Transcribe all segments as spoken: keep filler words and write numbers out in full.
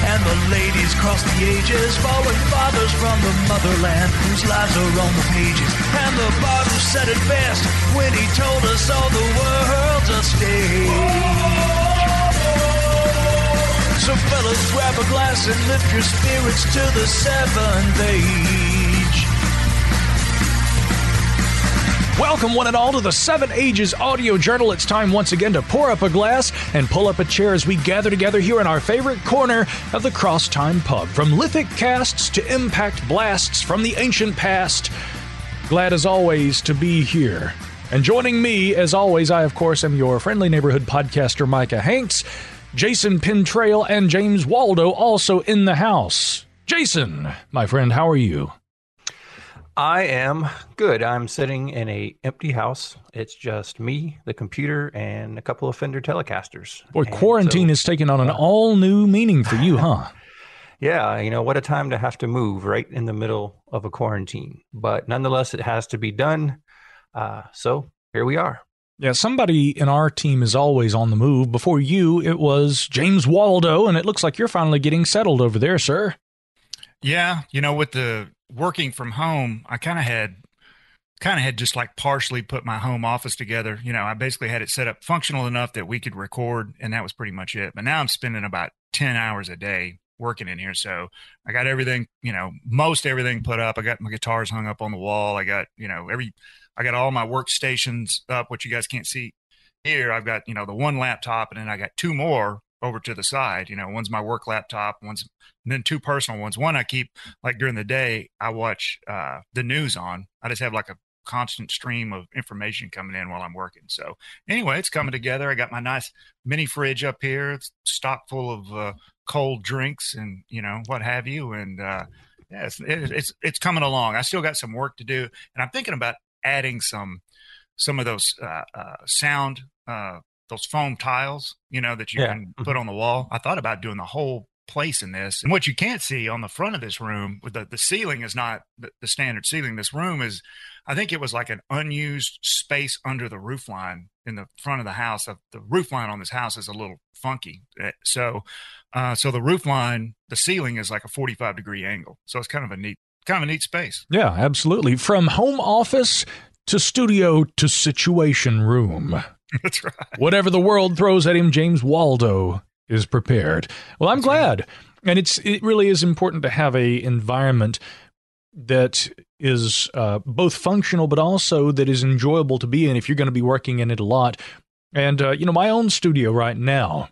And the ladies cross the ages, fallen fathers from the motherland, whose lives are on the pages. And the Bible said it best when he told us all the world's a stage. So fellas, grab a glass and lift your spirits to the seventh age. Welcome one and all to the Seven Ages Audio Journal. It's time once again to pour up a glass and pull up a chair as we gather together here in our favorite corner of the Crosstime Pub. From lithic casts to impact blasts from the ancient past, glad as always to be here. And joining me, as always, I of course am your friendly neighborhood podcaster Micah Hanks. Jason Pentrell and James Waldo also in the house. Jason, my friend, how are you? I am good. I'm sitting in a empty house. It's just me, the computer, and a couple of Fender Telecasters. Boy, and quarantine so, is taking on an uh, all-new meaning for you, huh? Yeah, you know, what a time to have to move right in the middle of a quarantine. But nonetheless, it has to be done. Uh, so here we are. Yeah, somebody in our team is always on the move. Before you, it was James Waldo, and it looks like you're finally getting settled over there, sir. Yeah, you know, with the working from home, I kind of had kind of had just like partially put my home office together. You know, I basically had it set up functional enough that we could record, and that was pretty much it. But now I'm spending about ten hours a day working in here. So I got everything, you know, most everything put up. I got my guitars hung up on the wall. I got, you know, every, I got all my workstations up, which you guys can't see here. I've got, you know, the one laptop, and then I got two more over to the side. You know, one's my work laptop, one's, and then two personal ones. One I keep, like during the day, I watch uh, the news on. I just have like a constant stream of information coming in while I'm working. So anyway, it's coming together. I got my nice mini fridge up here. It's stocked full of uh, cold drinks and, you know, what have you. And uh, yeah, it's, it, it's, it's coming along. I still got some work to do. And I'm thinking about adding some, some of those uh, uh, sound uh those foam tiles, you know, that you yeah. can put on the wall. I thought about doing the whole place in this. And what you can't see on the front of this room, the, the ceiling is not the, the standard ceiling. This room is, I think it was like an unused space under the roof line in the front of the house. The roof line on this house is a little funky. So, uh, so the roof line, the ceiling is like a forty-five degree angle. So it's kind of a neat, kind of a neat space. Yeah, absolutely. From home office to studio to situation room. That's right. Whatever the world throws at him, James Waldo is prepared. Well, I'm That's glad. Right. And it's it really is important to have a environment that is uh, both functional, but also that is enjoyable to be in if you're going to be working in it a lot. And, uh, you know, my own studio right now,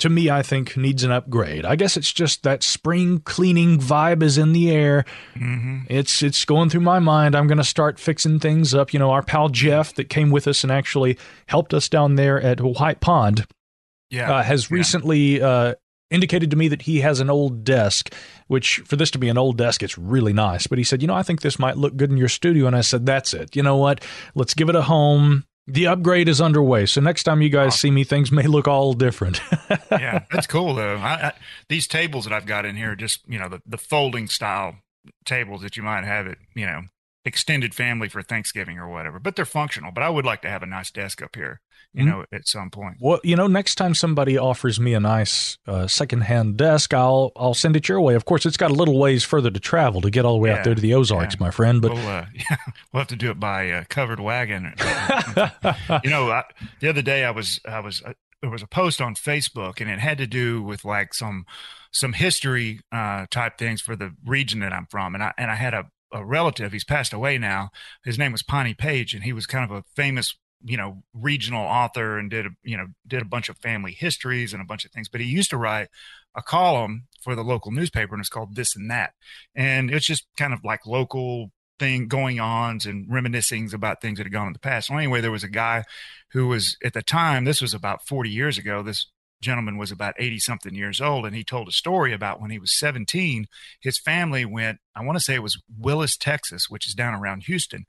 to me, I think needs an upgrade. I guess it's just that spring cleaning vibe is in the air. Mm-hmm. It's it's going through my mind. I'm going to start fixing things up. You know, our pal Jeff that came with us and actually helped us down there at White Pond yeah. uh, has yeah. recently uh, indicated to me that he has an old desk, which for this to be an old desk, it's really nice. But he said, you know, I think this might look good in your studio. And I said, that's it. You know what? Let's give it a home. The upgrade is underway, so next time you guys wow. see me, things may look all different. Yeah, that's cool, though. I, I, these tables that I've got in here are just, you know, the, the folding style tables that you might have at, you know, extended family for Thanksgiving or whatever, but they're functional. But I would like to have a nice desk up here, you mm-hmm. know, at some point. Well, you know, next time somebody offers me a nice uh, secondhand desk, I'll I'll send it your way. Of course, it's got a little ways further to travel to get all the way yeah, out there to the Ozarks, yeah. my friend. But we'll, uh, yeah, we'll have to do it by uh, covered wagon. You know, I, the other day I was I was uh, there was a post on Facebook, and it had to do with like some some history uh, type things for the region that I'm from, and I and I had a. a relative, he's passed away now. His name was Pawnee Page, and he was kind of a famous, you know, regional author, and did a, you know, did a bunch of family histories and a bunch of things. But he used to write a column for the local newspaper, and it's called This and That. And it's just kind of like local thing going ons and reminiscings about things that had gone in the past. Well, anyway, there was a guy who was at the time, this was about forty years ago. This gentleman was about eighty something years old. And he told a story about when he was seventeen, his family went, I want to say it was Willis, Texas, which is down around Houston.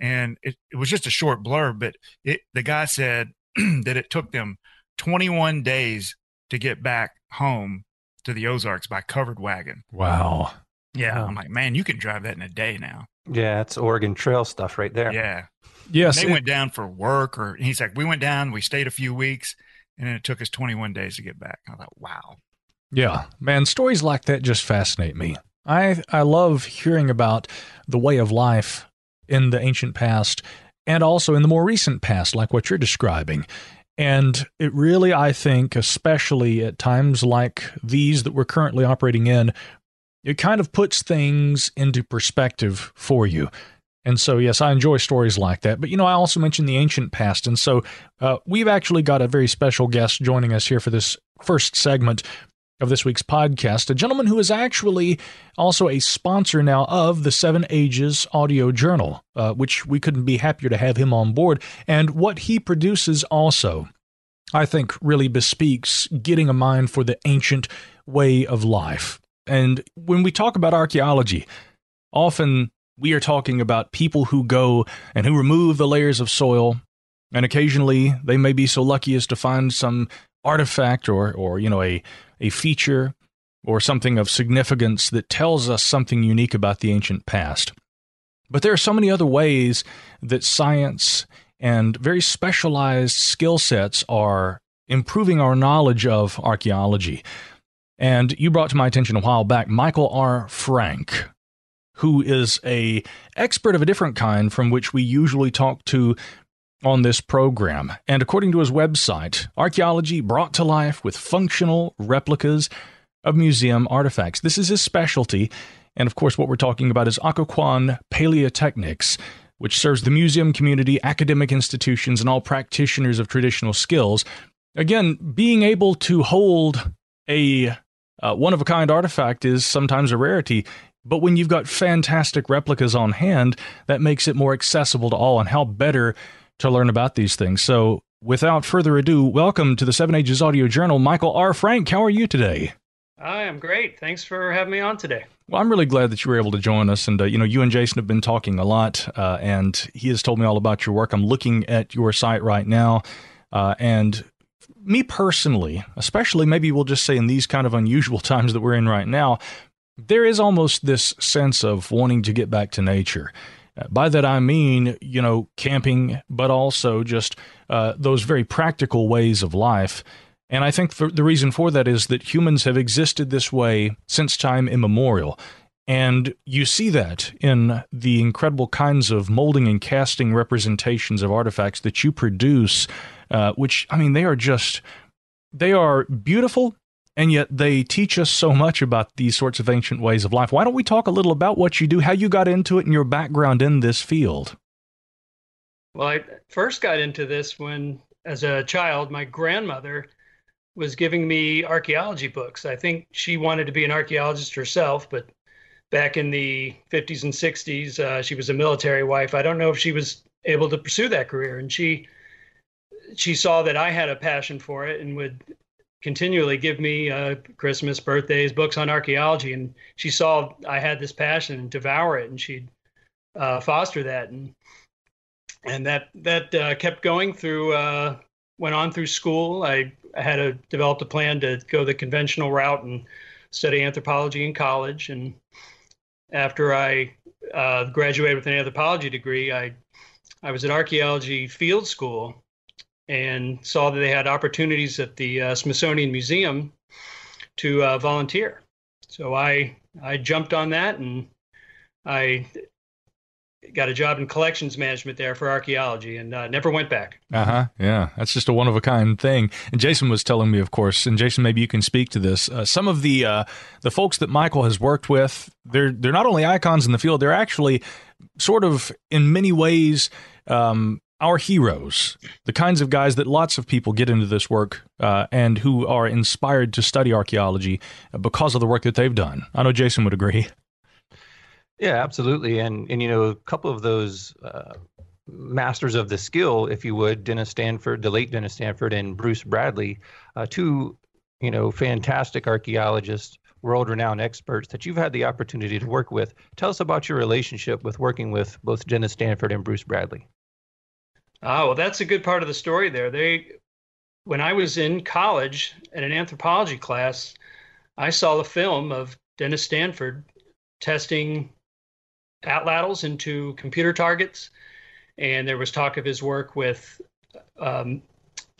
And it, it was just a short blurb, but it, the guy said that it took them twenty-one days to get back home to the Ozarks by covered wagon. Wow. Yeah. I'm like, man, you can drive that in a day now. Yeah. That's Oregon Trail stuff right there. Yeah. Yes. And they it, went down for work or he's like, we went down, we stayed a few weeks and then it took us twenty-one days to get back. I thought, wow. Yeah, man. Stories like that just fascinate me. I, I love hearing about the way of life in the ancient past and also in the more recent past, like what you're describing. And it really, I think, especially at times like these that we're currently operating in, it kind of puts things into perspective for you. And so, yes, I enjoy stories like that. But, you know, I also mentioned the ancient past. And so uh, we've actually got a very special guest joining us here for this first segment of this week's podcast, a gentleman who is actually also a sponsor now of the Seven Ages Audio Journal, uh, which we couldn't be happier to have him on board. And what he produces also, I think, really bespeaks getting a mind for the ancient way of life. And when we talk about archaeology, often we are talking about people who go and who remove the layers of soil, and occasionally they may be so lucky as to find some artifact or, or you know, a, a feature or something of significance that tells us something unique about the ancient past. But there are so many other ways that science and very specialized skill sets are improving our knowledge of archaeology. And you brought to my attention a while back Michael R. Frank, who is a expert of a different kind from which we usually talk to on this program. And according to his website, archaeology brought to life with functional replicas of museum artifacts. This is his specialty. And of course, what we're talking about is Occoquan Paleotechnics, which serves the museum community, academic institutions, and all practitioners of traditional skills. Again, being able to hold a uh, one-of-a-kind artifact is sometimes a rarity, but when you've got fantastic replicas on hand, that makes it more accessible to all, and how better to learn about these things. So without further ado, welcome to the Seven Ages Audio Journal, Michael R. Frank. How are you today? I am great. Thanks for having me on today. Well, I'm really glad that you were able to join us. And, uh, you know, you and Jason have been talking a lot, uh, and he has told me all about your work. I'm looking at your site right now, uh, and me personally, especially maybe we'll just say in these kind of unusual times that we're in right now, there is almost this sense of wanting to get back to nature. By that I mean, you know, camping, but also just uh, those very practical ways of life. And I think the reason for that is that humans have existed this way since time immemorial. And you see that in the incredible kinds of molding and casting representations of artifacts that you produce, uh, which, I mean, they are just, they are beautiful. And yet they teach us so much about these sorts of ancient ways of life. Why don't we talk a little about what you do, how you got into it, and your background in this field? Well, I first got into this when, as a child, my grandmother was giving me archaeology books. I think she wanted to be an archaeologist herself, but back in the fifties and sixties, uh, she was a military wife. I don't know if she was able to pursue that career. And she she saw that I had a passion for it and would continually give me uh, Christmas, birthdays, books on archaeology. And she saw I had this passion and devour it, and she'd uh, foster that. And and that that uh, kept going through, uh, went on through school. I, I had a, developed a plan to go the conventional route and study anthropology in college. And after I uh, graduated with an anthropology degree, I I was at archaeology field school and saw that they had opportunities at the uh, Smithsonian Museum to uh, volunteer. So I I jumped on that, and I got a job in collections management there for archaeology, and uh, never went back. Uh-huh, yeah. That's just a one-of-a-kind thing. And Jason was telling me, of course, and Jason, maybe you can speak to this, uh, some of the uh, the folks that Michael has worked with, they're, they're not only icons in the field, they're actually sort of, in many ways, um, our heroes, the kinds of guys that lots of people get into this work uh, and who are inspired to study archaeology because of the work that they've done. I know Jason would agree. Yeah, absolutely. And, and you know, a couple of those uh, masters of the skill, if you would, Dennis Stanford, the late Dennis Stanford, and Bruce Bradley, uh, two, you know, fantastic archaeologists, world-renowned experts that you've had the opportunity to work with. Tell us about your relationship with working with both Dennis Stanford and Bruce Bradley. Oh, well, that's a good part of the story there. They, when I was in college in an anthropology class, I saw the film of Dennis Stanford testing atlatls into computer targets. And there was talk of his work with, um,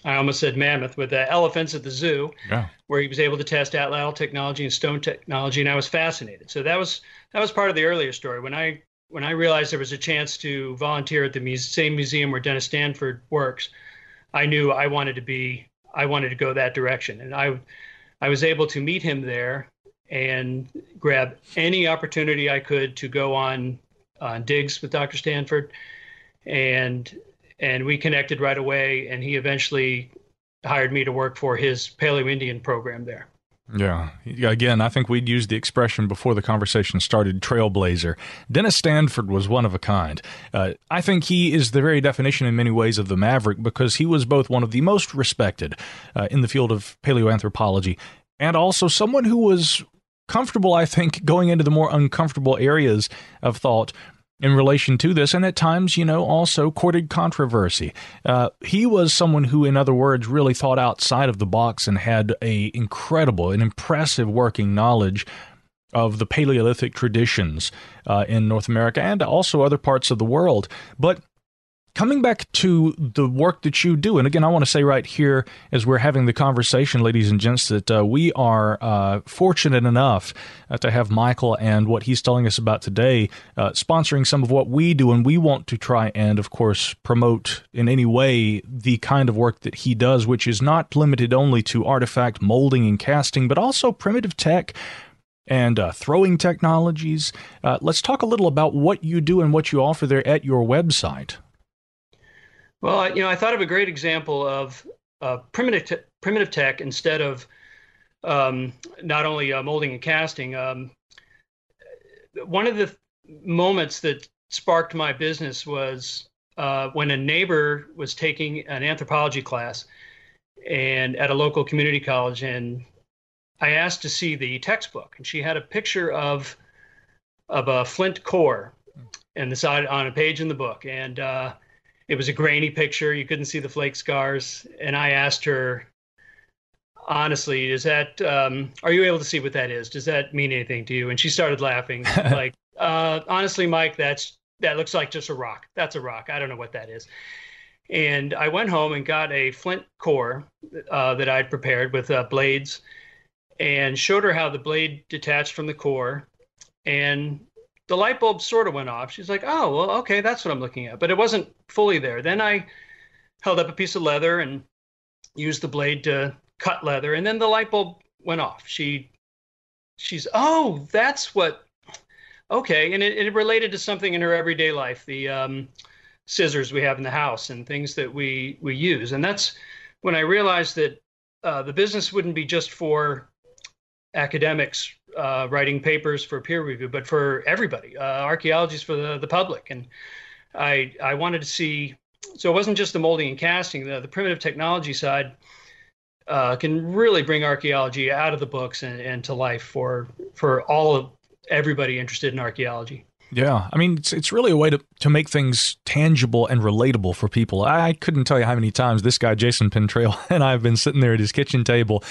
I almost said mammoth, with the elephants at the zoo, yeah. where he was able to test atlatl technology and stone technology. And I was fascinated. So that was that was part of the earlier story. When I when I realized there was a chance to volunteer at the muse- same museum where Dennis Stanford works, I knew I wanted to be I wanted to go that direction. And I I was able to meet him there and grab any opportunity I could to go on on digs with Doctor Stanford. And and we connected right away, and he eventually hired me to work for his Paleo-Indian program there. Yeah. Again, I think we'd used the expression before the conversation started, trailblazer. Dennis Stanford was one of a kind. Uh, I think he is the very definition in many ways of the maverick, because he was both one of the most respected uh, in the field of paleoanthropology, and also someone who was comfortable, I think, going into the more uncomfortable areas of thought in relation to this, and at times, you know, also courted controversy. Uh, he was someone who, in other words, really thought outside of the box and had a incredible and impressive working knowledge of the Paleolithic traditions uh, in North America and also other parts of the world. But coming back to the work that you do, and again, I want to say right here, as we're having the conversation, ladies and gents, that uh, we are uh, fortunate enough uh, to have Michael and what he's telling us about today uh, sponsoring some of what we do, and we want to try and, of course, promote in any way the kind of work that he does, which is not limited only to artifact molding and casting, but also primitive tech and uh, throwing technologies. Uh, let's talk a little about what you do and what you offer there at your website. Well, you know, I thought of a great example of uh, primitive te- primitive tech instead of um, not only uh, molding and casting. Um, one of the th- moments that sparked my business was uh, when a neighbor was taking an anthropology class and at a local community college, and I asked to see the textbook, and she had a picture of of a flint core and the side on a page in the book, and uh, it was a grainy picture. You couldn't see the flake scars. And I asked her, honestly, is that, um, are you able to see what that is? Does that mean anything to you? And she started laughing. Like, uh, honestly, Mike, that's, that looks like just a rock. That's a rock. I don't know what that is. And I went home and got a flint core uh, that I'd prepared with uh, blades, and showed her how the blade detached from the core. And the light bulb sort of went off. She's like, oh, well, okay, that's what I'm looking at. But it wasn't fully there. Then I held up a piece of leather and used the blade to cut leather. And then the light bulb went off. She, she's, oh, that's what, okay. And it, it related to something in her everyday life, the um, scissors we have in the house and things that we, we use. And that's when I realized that uh, the business wouldn't be just for academics uh, writing papers for peer review, but for everybody. Uh, archaeology is for the, the public. And I I wanted to see, so it wasn't just the molding and casting, the, the primitive technology side uh, can really bring archaeology out of the books and, and to life for for all of everybody interested in archaeology. Yeah. I mean, it's it's really a way to, to make things tangible and relatable for people. I couldn't tell you how many times this guy, Jason Pentrell, and I have been sitting there at his kitchen table.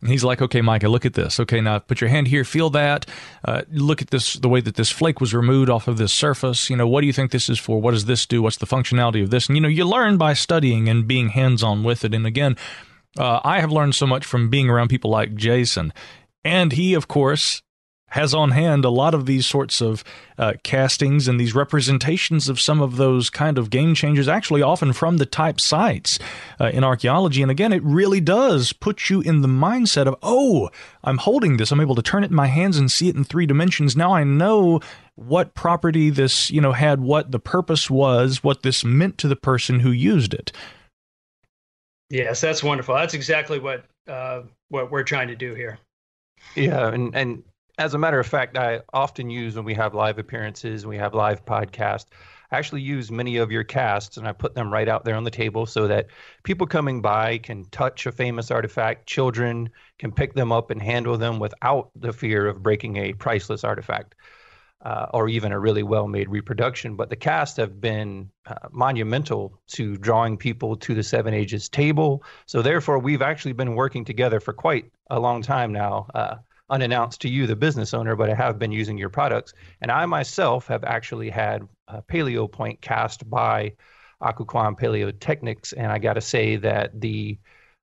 And he's like, okay, Micah, look at this. Okay, now put your hand here, feel that. Uh, look at this, the way that this flake was removed off of this surface. You know, what do you think this is for? What does this do? What's the functionality of this? And, you know, you learn by studying and being hands-on with it. And again, uh, I have learned so much from being around people like Jason. And he, of course, has on hand a lot of these sorts of uh, castings and these representations of some of those kind of game changers, actually often from the type sites uh, in archaeology. And again, it really does put you in the mindset of, oh, I'm holding this. I'm able to turn it in my hands and see it in three dimensions. Now I know what property this, you know, had, what the purpose was, what this meant to the person who used it. Yes, that's wonderful. That's exactly what uh, what we're trying to do here. Yeah, and and As a matter of fact, I often use when we have live appearances, we have live podcasts, I actually use many of your casts and I put them right out there on the table so that people coming by can touch a famous artifact, children can pick them up and handle them without the fear of breaking a priceless artifact uh, or even a really well-made reproduction. But the casts have been uh, monumental to drawing people to the Seven Ages table. So therefore, we've actually been working together for quite a long time now, uh, unannounced to you, the business owner, but I have been using your products. And I myself have actually had a Paleo Point cast by Occoquan Paleotechnics. And I got to say that the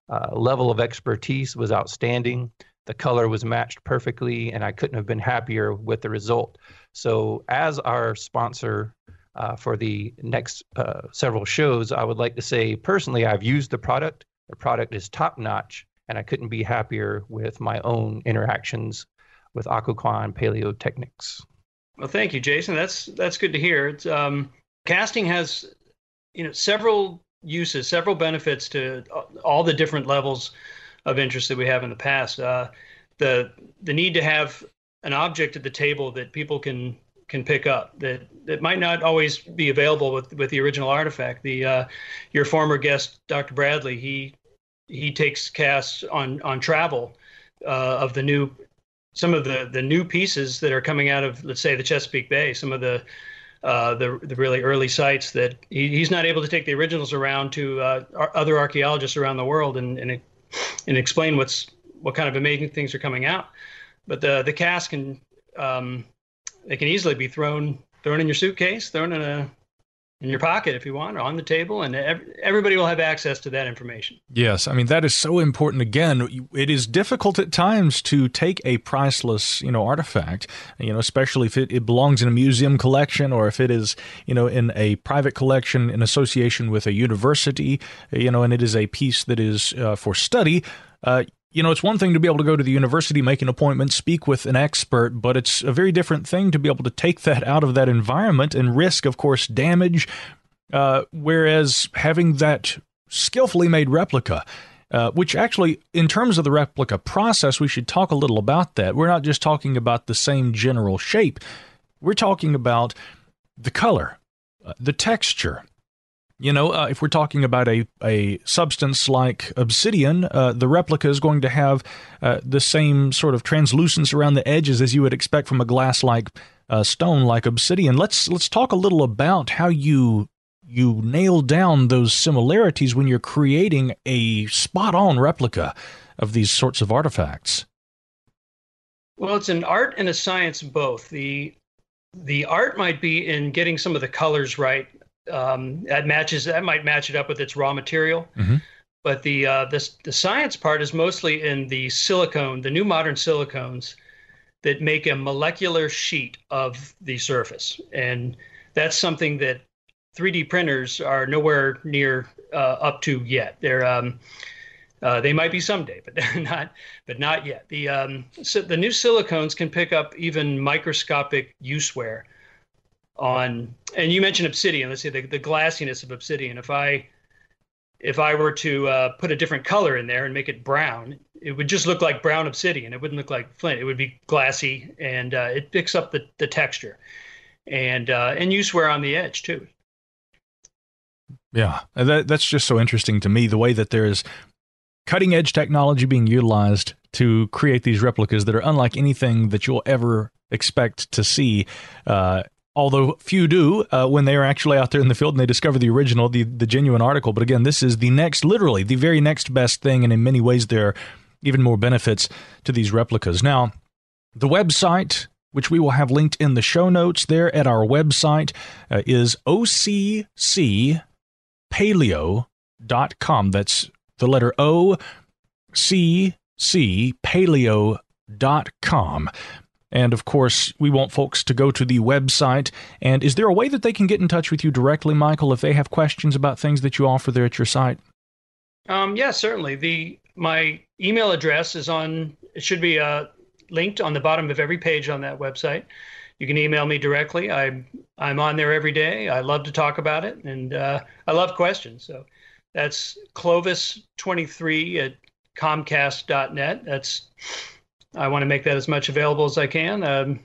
uh, level of expertise was outstanding. The color was matched perfectly, and I couldn't have been happier with the result. So as our sponsor uh, for the next uh, several shows, I would like to say, personally, I've used the product. The product is top-notch. And I couldn't be happier with my own interactions with Occoquan Paleotechnics. Well, thank you, Jason. That's that's good to hear. It's, um, casting has, you know, several uses, several benefits to all the different levels of interest that we have in the past. Uh, the the need to have an object at the table that people can can pick up that that might not always be available with with the original artifact. The uh, your former guest, Doctor Bradley, he. He takes casts on on travel uh, of the new, some of the, the new pieces that are coming out of, let's say, the Chesapeake Bay. Some of the uh, the, the really early sites that he, he's not able to take the originals around to uh, other archaeologists around the world and and and explain what's what kind of amazing things are coming out. But the the cast can um, they can easily be thrown thrown in your suitcase, thrown in a. in your pocket if you want, or on the table, and every, everybody will have access to that information. Yes, I mean, that is so important. Again, it is difficult at times to take a priceless, you know, artifact, you know, especially if it, it belongs in a museum collection or if it is, you know, in a private collection in association with a university, you know, and it is a piece that is uh, for study. Uh, You know, it's one thing to be able to go to the university, make an appointment, speak with an expert, but it's a very different thing to be able to take that out of that environment and risk, of course, damage, uh, whereas having that skillfully made replica, uh, which actually, in terms of the replica process, we should talk a little about that. We're not just talking about the same general shape. We're talking about the color, uh, the texture. You know, uh, if we're talking about a, a substance like obsidian, uh, the replica is going to have uh, the same sort of translucence around the edges as you would expect from a glass-like uh, stone like obsidian. Let's let's talk a little about how you you nail down those similarities when you're creating a spot-on replica of these sorts of artifacts. Well, it's an art and a science both. The the art might be in getting some of the colors right. Um, that matches. That might match it up with its raw material, mm-hmm. but the uh, this the science part is mostly in the silicone, the new modern silicones that make a molecular sheet of the surface, and that's something that three D printers are nowhere near uh, up to yet. They're um, uh, they might be someday, but they're not. But not yet. The um, so the new silicones can pick up even microscopic use wear. On, and you mentioned obsidian, let's say the, the glassiness of obsidian. If I if I were to uh, put a different color in there and make it brown, it would just look like brown obsidian. It wouldn't look like flint. It would be glassy, and uh, it picks up the, the texture. And uh, and use wear on the edge, too. Yeah, that, that's just so interesting to me, the way that there is cutting-edge technology being utilized to create these replicas that are unlike anything that you'll ever expect to see. Uh, Although few do uh, when they are actually out there in the field and they discover the original, the, the genuine article. But again, this is the next, literally the very next best thing. And in many ways, there are even more benefits to these replicas. Now, the website, which we will have linked in the show notes there at our website, uh, is O C C Paleo dot com. That's the letter O C C Paleo dot com. And, of course, we want folks to go to the website. And is there a way that they can get in touch with you directly, Michael, if they have questions about things that you offer there at your site? Um, yeah, certainly. The my email address is on, it should be uh, linked on the bottom of every page on that website. You can email me directly. I'm, I'm on there every day. I love to talk about it, and uh, I love questions. So that's Clovis twenty-three at Comcast dot net. That's I want to make that as much available as I can. Um,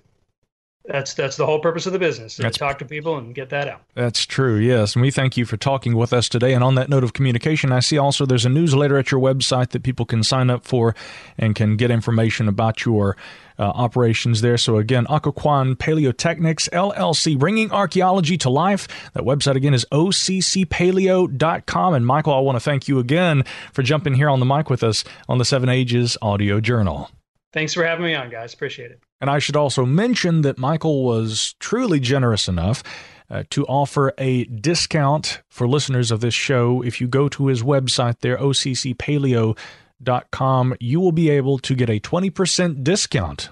That's that's the whole purpose of the business, to talk to people and get that out. That's true, yes. And we thank you for talking with us today. And on that note of communication, I see also there's a newsletter at your website that people can sign up for and can get information about your uh, operations there. So again, Occoquan Paleotechnics L L C, bringing archaeology to life. That website again is O C C Paleo dot com. And Michael, I want to thank you again for jumping here on the mic with us on the Seven Ages Audio Journal. Thanks for having me on, guys. Appreciate it. And I should also mention that Michael was truly generous enough uh, to offer a discount for listeners of this show. If you go to his website there, O C C Paleo dot com, you will be able to get a twenty percent discount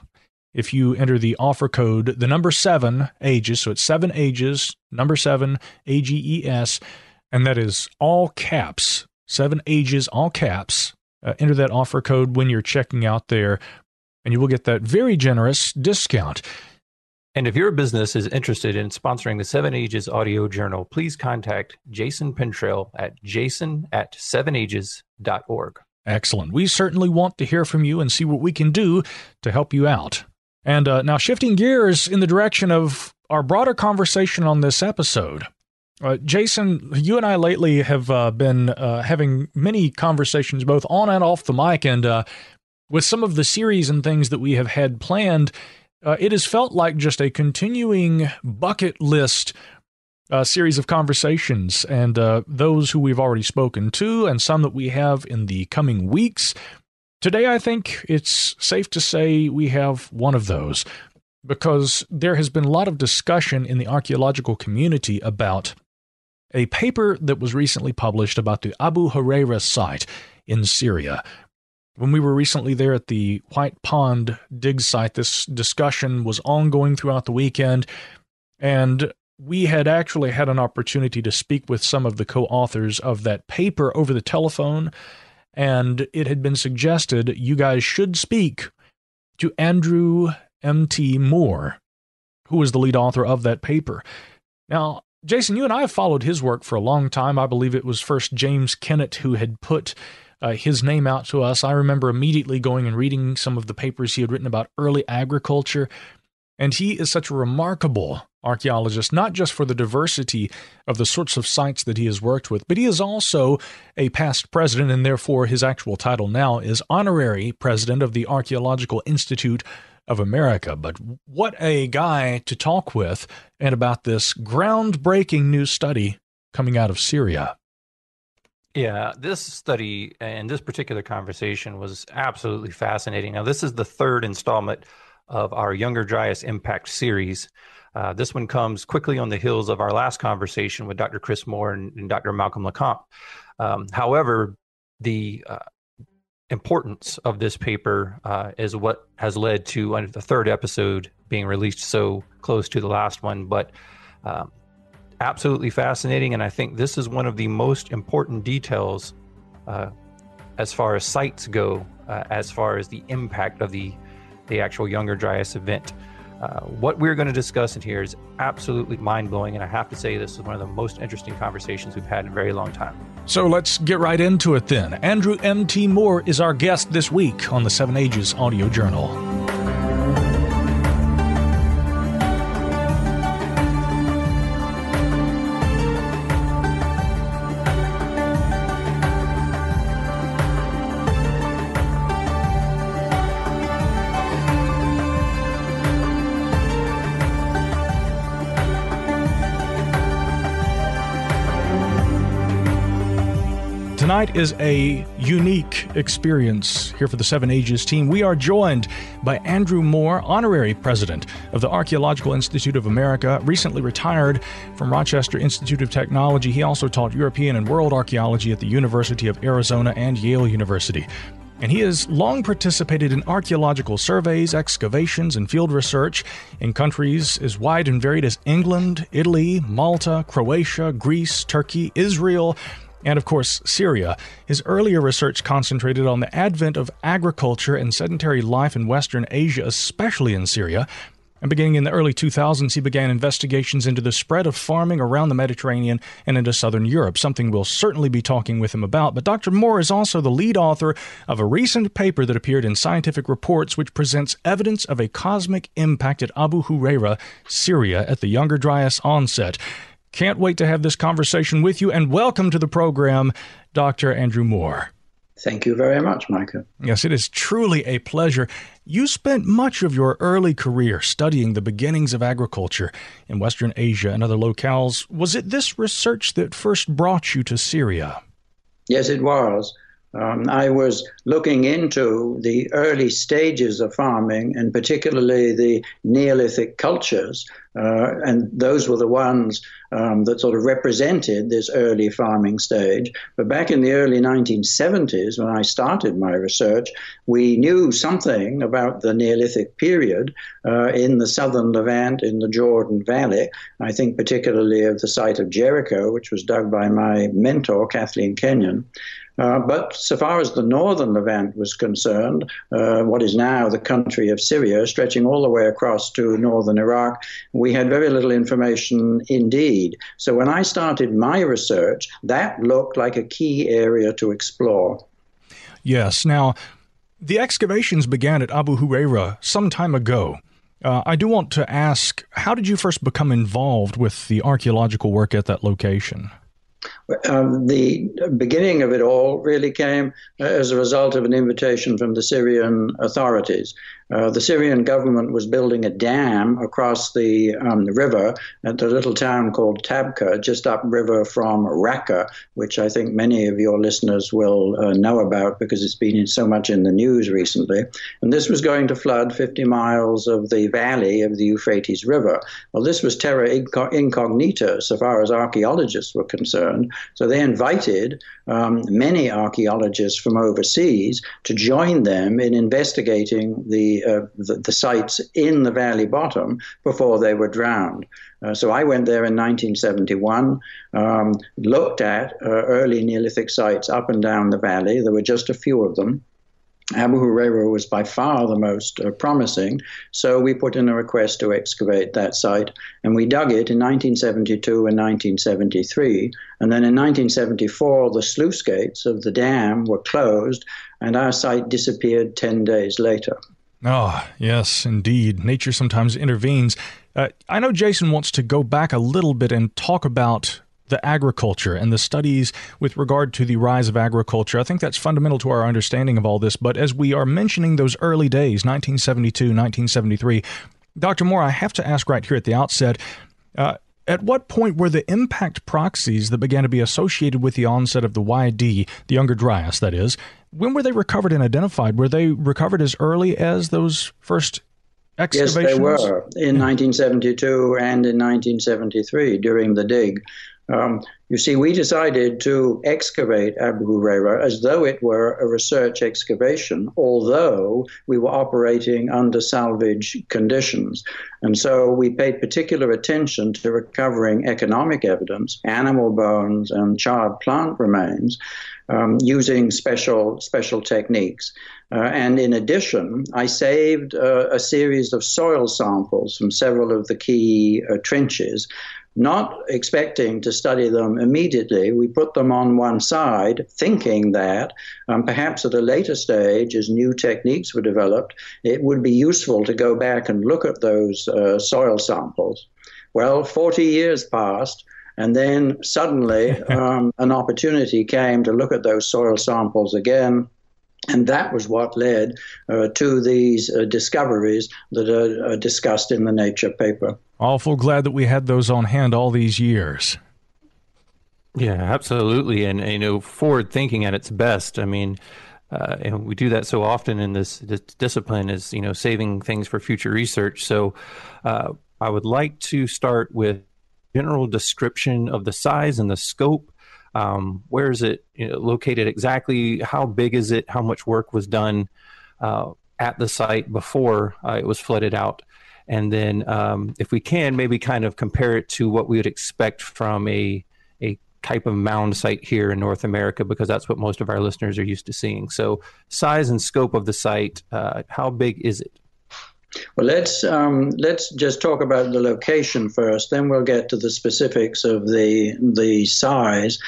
if you enter the offer code, the number seven, ages. So it's seven ages, number seven, A G E S, and that is all caps, seven ages, all caps. Uh, enter that offer code when you're checking out there, and you will get that very generous discount. And if your business is interested in sponsoring the Seven Ages Audio Journal, please contact Jason Pentrell at jason at seven ages dot org. Excellent. We certainly want to hear from you and see what we can do to help you out. And uh, now shifting gears in the direction of our broader conversation on this episode. Uh, Jason, you and I lately have uh, been uh, having many conversations both on and off the mic, and uh, with some of the series and things that we have had planned, uh, it has felt like just a continuing bucket list uh, series of conversations, and uh, those who we've already spoken to and some that we have in the coming weeks. Today, I think it's safe to say we have one of those, because there has been a lot of discussion in the archaeological community about a paper that was recently published about the Abu Hureyra site in Syria. When we were recently there at the White Pond dig site, this discussion was ongoing throughout the weekend, and we had actually had an opportunity to speak with some of the co-authors of that paper over the telephone, and it had been suggested you guys should speak to Andrew M T. Moore, who was the lead author of that paper. Now, Jason, you and I have followed his work for a long time. I believe it was first James Kennett who had put Uh, his name out to us. I remember immediately going and reading some of the papers he had written about early agriculture, and he is such a remarkable archaeologist, not just for the diversity of the sorts of sites that he has worked with, but he is also a past president, and therefore his actual title now is honorary president of the Archaeological Institute of America. But what a guy to talk with, and about this groundbreaking new study coming out of Syria. Yeah, this study and this particular conversation was absolutely fascinating. Now, this is the third installment of our Younger Dryas Impact series. Uh, this one comes quickly on the heels of our last conversation with Doctor Chris Moore and, and Doctor Malcolm LeCompte. Um, however, the uh, importance of this paper uh, is what has led to uh, the third episode being released so close to the last one. But um, absolutely fascinating, and I think this is one of the most important details uh, as far as sites go, uh, as far as the impact of the, the actual Younger Dryas event. Uh, what we're going to discuss in here is absolutely mind-blowing, and I have to say this is one of the most interesting conversations we've had in a very long time. So let's get right into it then. Andrew M T. Moore is our guest this week on the Seven Ages Audio Journal. Tonight is a unique experience here for the Seven Ages team. We are joined by Andrew Moore, honorary president of the Archaeological Institute of America, recently retired from Rochester Institute of Technology. He also taught European and world archaeology at the University of Arizona and Yale University. And he has long participated in archaeological surveys, excavations, and field research in countries as wide and varied as England, Italy, Malta, Croatia, Greece, Turkey, Israel, and, of course, Syria. His earlier research concentrated on the advent of agriculture and sedentary life in Western Asia, especially in Syria, And beginning in the early two thousands, he began investigations into the spread of farming around the Mediterranean and into southern Europe, something we'll certainly be talking with him about. But Doctor Moore is also the lead author of a recent paper that appeared in Scientific Reports, which presents evidence of a cosmic impact at Abu Hureyra, Syria, at the Younger Dryas onset. Can't wait to have this conversation with you, and welcome to the program, Doctor Andrew Moore. Thank you very much, Micah. Yes, it is truly a pleasure. You spent much of your early career studying the beginnings of agriculture in Western Asia and other locales. Was it this research that first brought you to Syria? Yes, it was. Um, I was looking into the early stages of farming, and particularly the Neolithic cultures, uh, and those were the ones um, that sort of represented this early farming stage. But back in the early nineteen seventies, when I started my research, we knew something about the Neolithic period uh, in the southern Levant, in the Jordan Valley, I think particularly of the site of Jericho, which was dug by my mentor, Kathleen Kenyon. Uh, but so far as the northern Levant was concerned, uh, what is now the country of Syria, stretching all the way across to northern Iraq, we had very little information indeed. So when I started my research, that looked like a key area to explore. Yes. Now, the excavations began at Abu Hureyra some time ago. Uh, I do want to ask, how did you first become involved with the archaeological work at that location? Um, the beginning of it all really came as a result of an invitation from the Syrian authorities. Uh, the Syrian government was building a dam across the, um, the river at a little town called Tabqa, just upriver from Raqqa, which I think many of your listeners will uh, know about because it's been in so much in the news recently. And this was going to flood fifty miles of the valley of the Euphrates River. Well, this was terra incognita so far as archaeologists were concerned. So they invited um, many archaeologists from overseas to join them in investigating the Uh, the, the sites in the valley bottom before they were drowned. Uh, so I went there in nineteen seventy-one, um, looked at uh, early Neolithic sites up and down the valley. There were just a few of them. Abu Hureyra was by far the most uh, promising, so we put in a request to excavate that site, and we dug it in nineteen seventy-two and nineteen seventy-three, and then in nineteen seventy-four the sluice gates of the dam were closed, and our site disappeared ten days later. Oh, yes, indeed. Nature sometimes intervenes. Uh, I know Jason wants to go back a little bit and talk about the agriculture and the studies with regard to the rise of agriculture. I think that's fundamental to our understanding of all this. But as we are mentioning those early days, nineteen seventy-two, nineteen seventy-three, Doctor Moore, I have to ask right here at the outset, uh, at what point were the impact proxies that began to be associated with the onset of the Y D, the Younger Dryas, that is, when were they recovered and identified? Were they recovered as early as those first excavations? Yes, they were in nineteen seventy-two and in nineteen seventy-three during the dig. Um, you see, we decided to excavate Abu Hureyra as though it were a research excavation, although we were operating under salvage conditions. And so we paid particular attention to recovering economic evidence, animal bones and charred plant remains, um, using special, special techniques. Uh, and in addition, I saved uh, a series of soil samples from several of the key uh, trenches. Not expecting to study them immediately, we put them on one side, thinking that um, perhaps at a later stage, as new techniques were developed, it would be useful to go back and look at those uh, soil samples. Well, forty years passed, and then suddenly um, an opportunity came to look at those soil samples again. And that was what led uh, to these uh, discoveries that are, are discussed in the Nature paper. Awful glad that we had those on hand all these years. Yeah, absolutely. And, you know, forward thinking at its best. I mean, uh, and we do that so often in this, this discipline is, you know, saving things for future research. So uh, I would like to start with general description of the size and the scope. Um, where is it you know, located exactly? How big is it? How much work was done uh, at the site before uh, it was flooded out? And then um, if we can, maybe kind of compare it to what we would expect from a, a type of mound site here in North America, because that's what most of our listeners are used to seeing. So size and scope of the site, uh, how big is it? Well, let's um, let's just talk about the location first. Then we'll get to the specifics of the the size.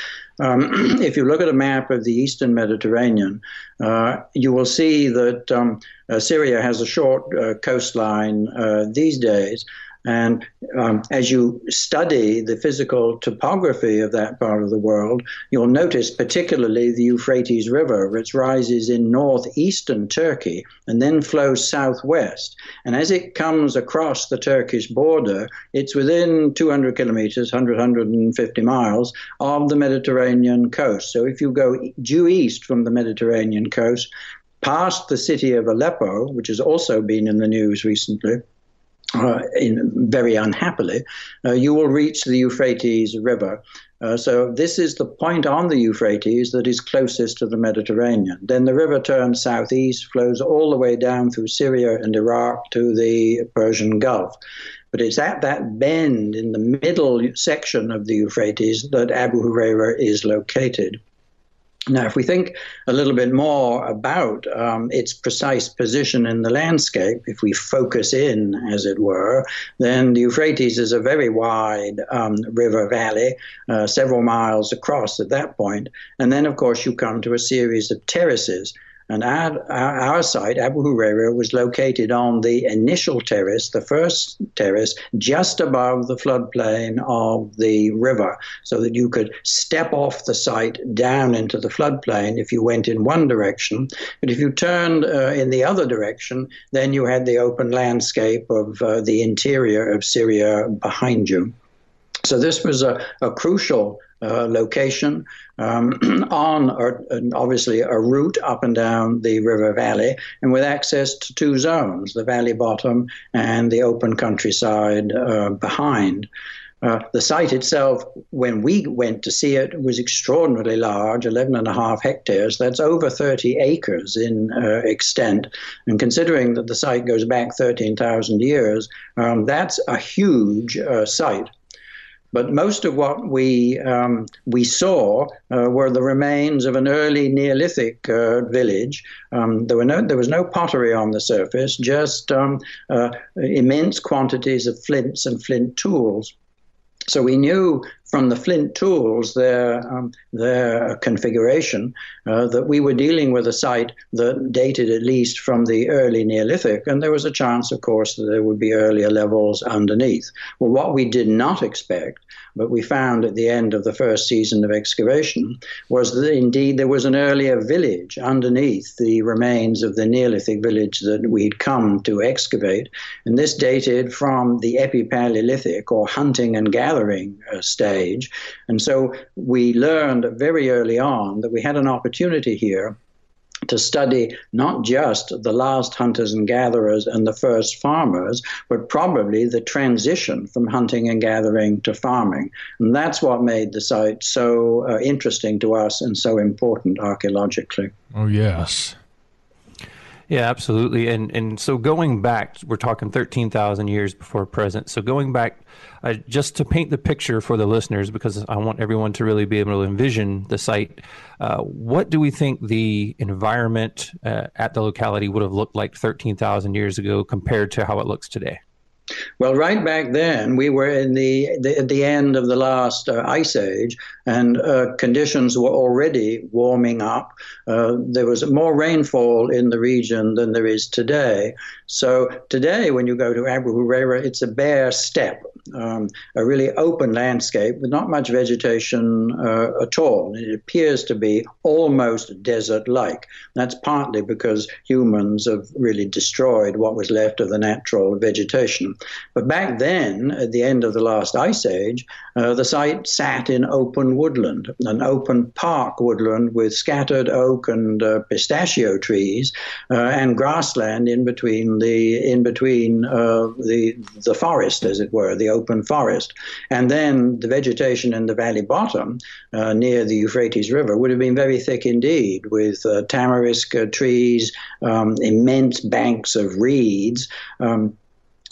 Um, if you look at a map of the Eastern Mediterranean, uh, you will see that um, uh, Syria has a short uh, coastline uh, these days. And um, as you study the physical topography of that part of the world, you'll notice particularly the Euphrates River, which rises in northeastern Turkey and then flows southwest. And as it comes across the Turkish border, it's within two hundred kilometers, one hundred, one hundred fifty miles of the Mediterranean coast. So if you go due east from the Mediterranean coast, past the city of Aleppo, which has also been in the news recently, Uh, in, very unhappily, uh, you will reach the Euphrates River. Uh, so this is the point on the Euphrates that is closest to the Mediterranean. Then the river turns southeast, flows all the way down through Syria and Iraq to the Persian Gulf. But it's at that bend in the middle section of the Euphrates that Abu Hureyra is located. Now, if we think a little bit more about um, its precise position in the landscape, if we focus in, as it were, then the Euphrates is a very wide um, river valley, uh, several miles across at that point. And then, of course, you come to a series of terraces. And our, our, our site, Abu Hureyra, was located on the initial terrace, the first terrace, just above the floodplain of the river, so that you could step off the site down into the floodplain if you went in one direction. But if you turned uh, in the other direction, then you had the open landscape of uh, the interior of Syria behind you. So this was a, a crucial Uh, location um, on, or, obviously, a route up and down the river valley, and with access to two zones, the valley bottom and the open countryside uh, behind. Uh, the site itself, when we went to see it, was extraordinarily large, eleven and a half hectares. That's over thirty acres in uh, extent. And considering that the site goes back thirteen thousand years, um, that's a huge uh, site. But most of what we um, we saw uh, were the remains of an early Neolithic uh, village. Um, there were no there was no pottery on the surface, just um, uh, immense quantities of flints and flint tools. So we knew from the flint tools, their, um, their configuration, uh, that we were dealing with a site that dated at least from the early Neolithic, and there was a chance, of course, that there would be earlier levels underneath. Well, what we did not expect, but we found at the end of the first season of excavation, was that indeed there was an earlier village underneath the remains of the Neolithic village that we'd come to excavate. And this dated from the Epipaleolithic, or hunting and gathering uh, stage. And so we learned very early on that we had an opportunity here to study not just the last hunters and gatherers and the first farmers, but probably the transition from hunting and gathering to farming. And that's what made the site so uh, interesting to us and so important archaeologically. Oh, yes. Yeah, absolutely. And and so going back, we're talking thirteen thousand years before present. So going back, uh, just to paint the picture for the listeners, because I want everyone to really be able to envision the site, uh, what do we think the environment uh, at the locality would have looked like thirteen thousand years ago compared to how it looks today? Well, right back then, we were in the, the at the end of the last uh, ice age, and uh, conditions were already warming up. Uh, there was more rainfall in the region than there is today. So today, when you go to Abu Hureyra, it's a bare steppe, um, a really open landscape with not much vegetation uh, at all. It appears to be almost desert-like. That's partly because humans have really destroyed what was left of the natural vegetation. But back then, at the end of the last ice age, uh, the site sat in open woodland, an open park woodland with scattered oak and uh, pistachio trees uh, and grassland in between the in between uh, the the forest, as it were, the open forest. And then the vegetation in the valley bottom uh, near the Euphrates River would have been very thick indeed, with uh, tamarisk uh, trees, um, immense banks of reeds. Um,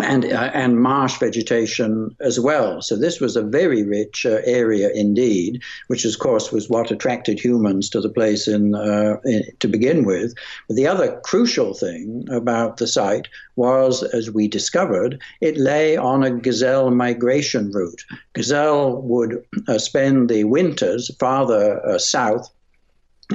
and uh, and marsh vegetation as well. So this was a very rich uh, area indeed, which of course was what attracted humans to the place in, uh, in to begin with. But the other crucial thing about the site was, as we discovered, it lay on a gazelle migration route. Gazelle would uh, spend the winters farther uh, south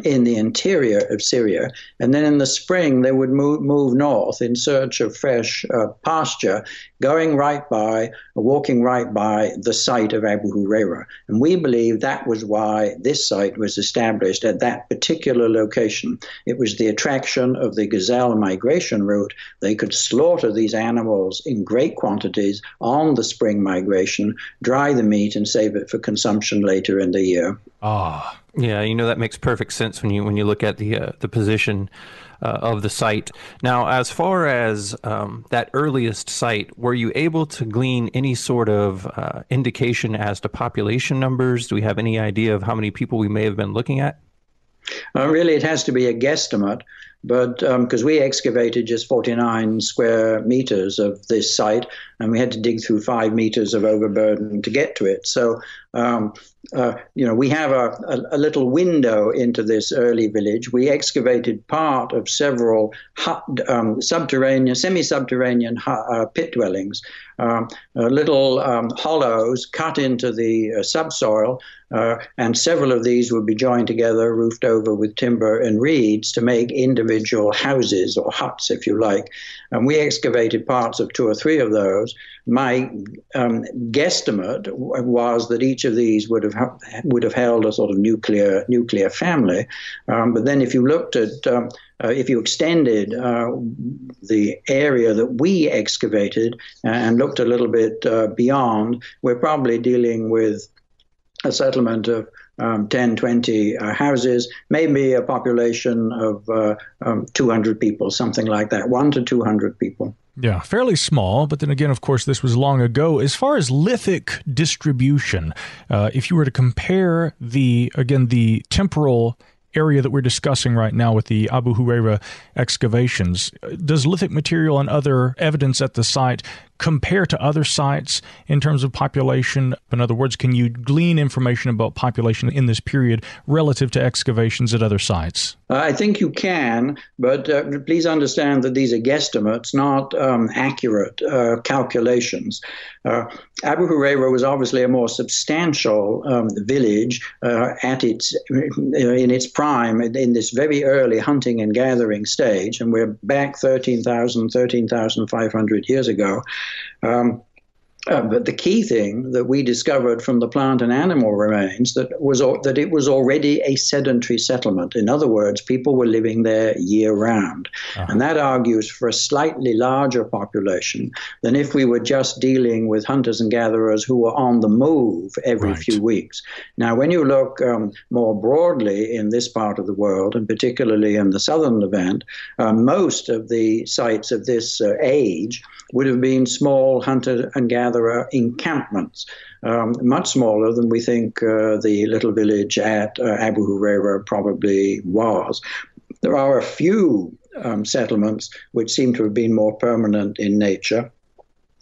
in the interior of Syria, and then in the spring they would move, move north in search of fresh uh, pasture, going right by, walking right by the site of Abu Hureyra. And we believe that was why this site was established at that particular location. It was the attraction of the gazelle migration route. They could slaughter these animals in great quantities on the spring migration, dry the meat, and save it for consumption later in the year. Ah, oh, yeah, you know, that makes perfect sense when you when you look at the uh, the position uh, of the site. Now, as far as um, that earliest site, were you able to glean any sort of uh, indication as to population numbers? Do we have any idea of how many people we may have been looking at? Uh, really, it has to be a guesstimate, but because um, we excavated just forty-nine square meters of this site, and we had to dig through five meters of overburden to get to it. So, um, uh, you know, we have a, a, a little window into this early village. We excavated part of several hut, um, subterranean, semi-subterranean hut, uh, pit dwellings, um, uh, little um, hollows cut into the uh, subsoil, uh, and several of these would be joined together, roofed over with timber and reeds to make individual individual houses or huts, if you like. And we excavated parts of two or three of those. My um, guesstimate was that each of these would have would have held a sort of nuclear nuclear family. Um, but then if you looked at, um, uh, if you extended uh, the area that we excavated and looked a little bit uh, beyond, we're probably dealing with a settlement of Um, ten, twenty uh, houses, maybe a population of uh, um, two hundred people, something like that, one to two hundred people. Yeah, fairly small, but then again, of course, this was long ago. As far as lithic distribution, uh, if you were to compare the, again, the temporal area that we're discussing right now with the Abu Hureyra excavations, does lithic material and other evidence at the site compare to other sites in terms of population? In other words, can you glean information about population in this period relative to excavations at other sites? Uh, I think you can, but uh, please understand that these are guesstimates, not um, accurate uh, calculations. Uh, Abu Hureyra was obviously a more substantial um, village uh, at its in its prime, in this very early hunting and gathering stage, and we're back thirteen thousand, thirteen thousand five hundred years ago. Um, uh, but the key thing that we discovered from the plant and animal remains that was that it was already a sedentary settlement. In other words, people were living there year-round. Uh-huh. And that argues for a slightly larger population than if we were just dealing with hunters and gatherers who were on the move every right. few weeks. Now, when you look um, more broadly in this part of the world, and particularly in the southern Levant, uh, most of the sites of this uh, age would have been small hunter and gatherer encampments, um, much smaller than we think uh, the little village at uh, Abu Hureyra probably was. There are a few um, settlements which seem to have been more permanent in nature,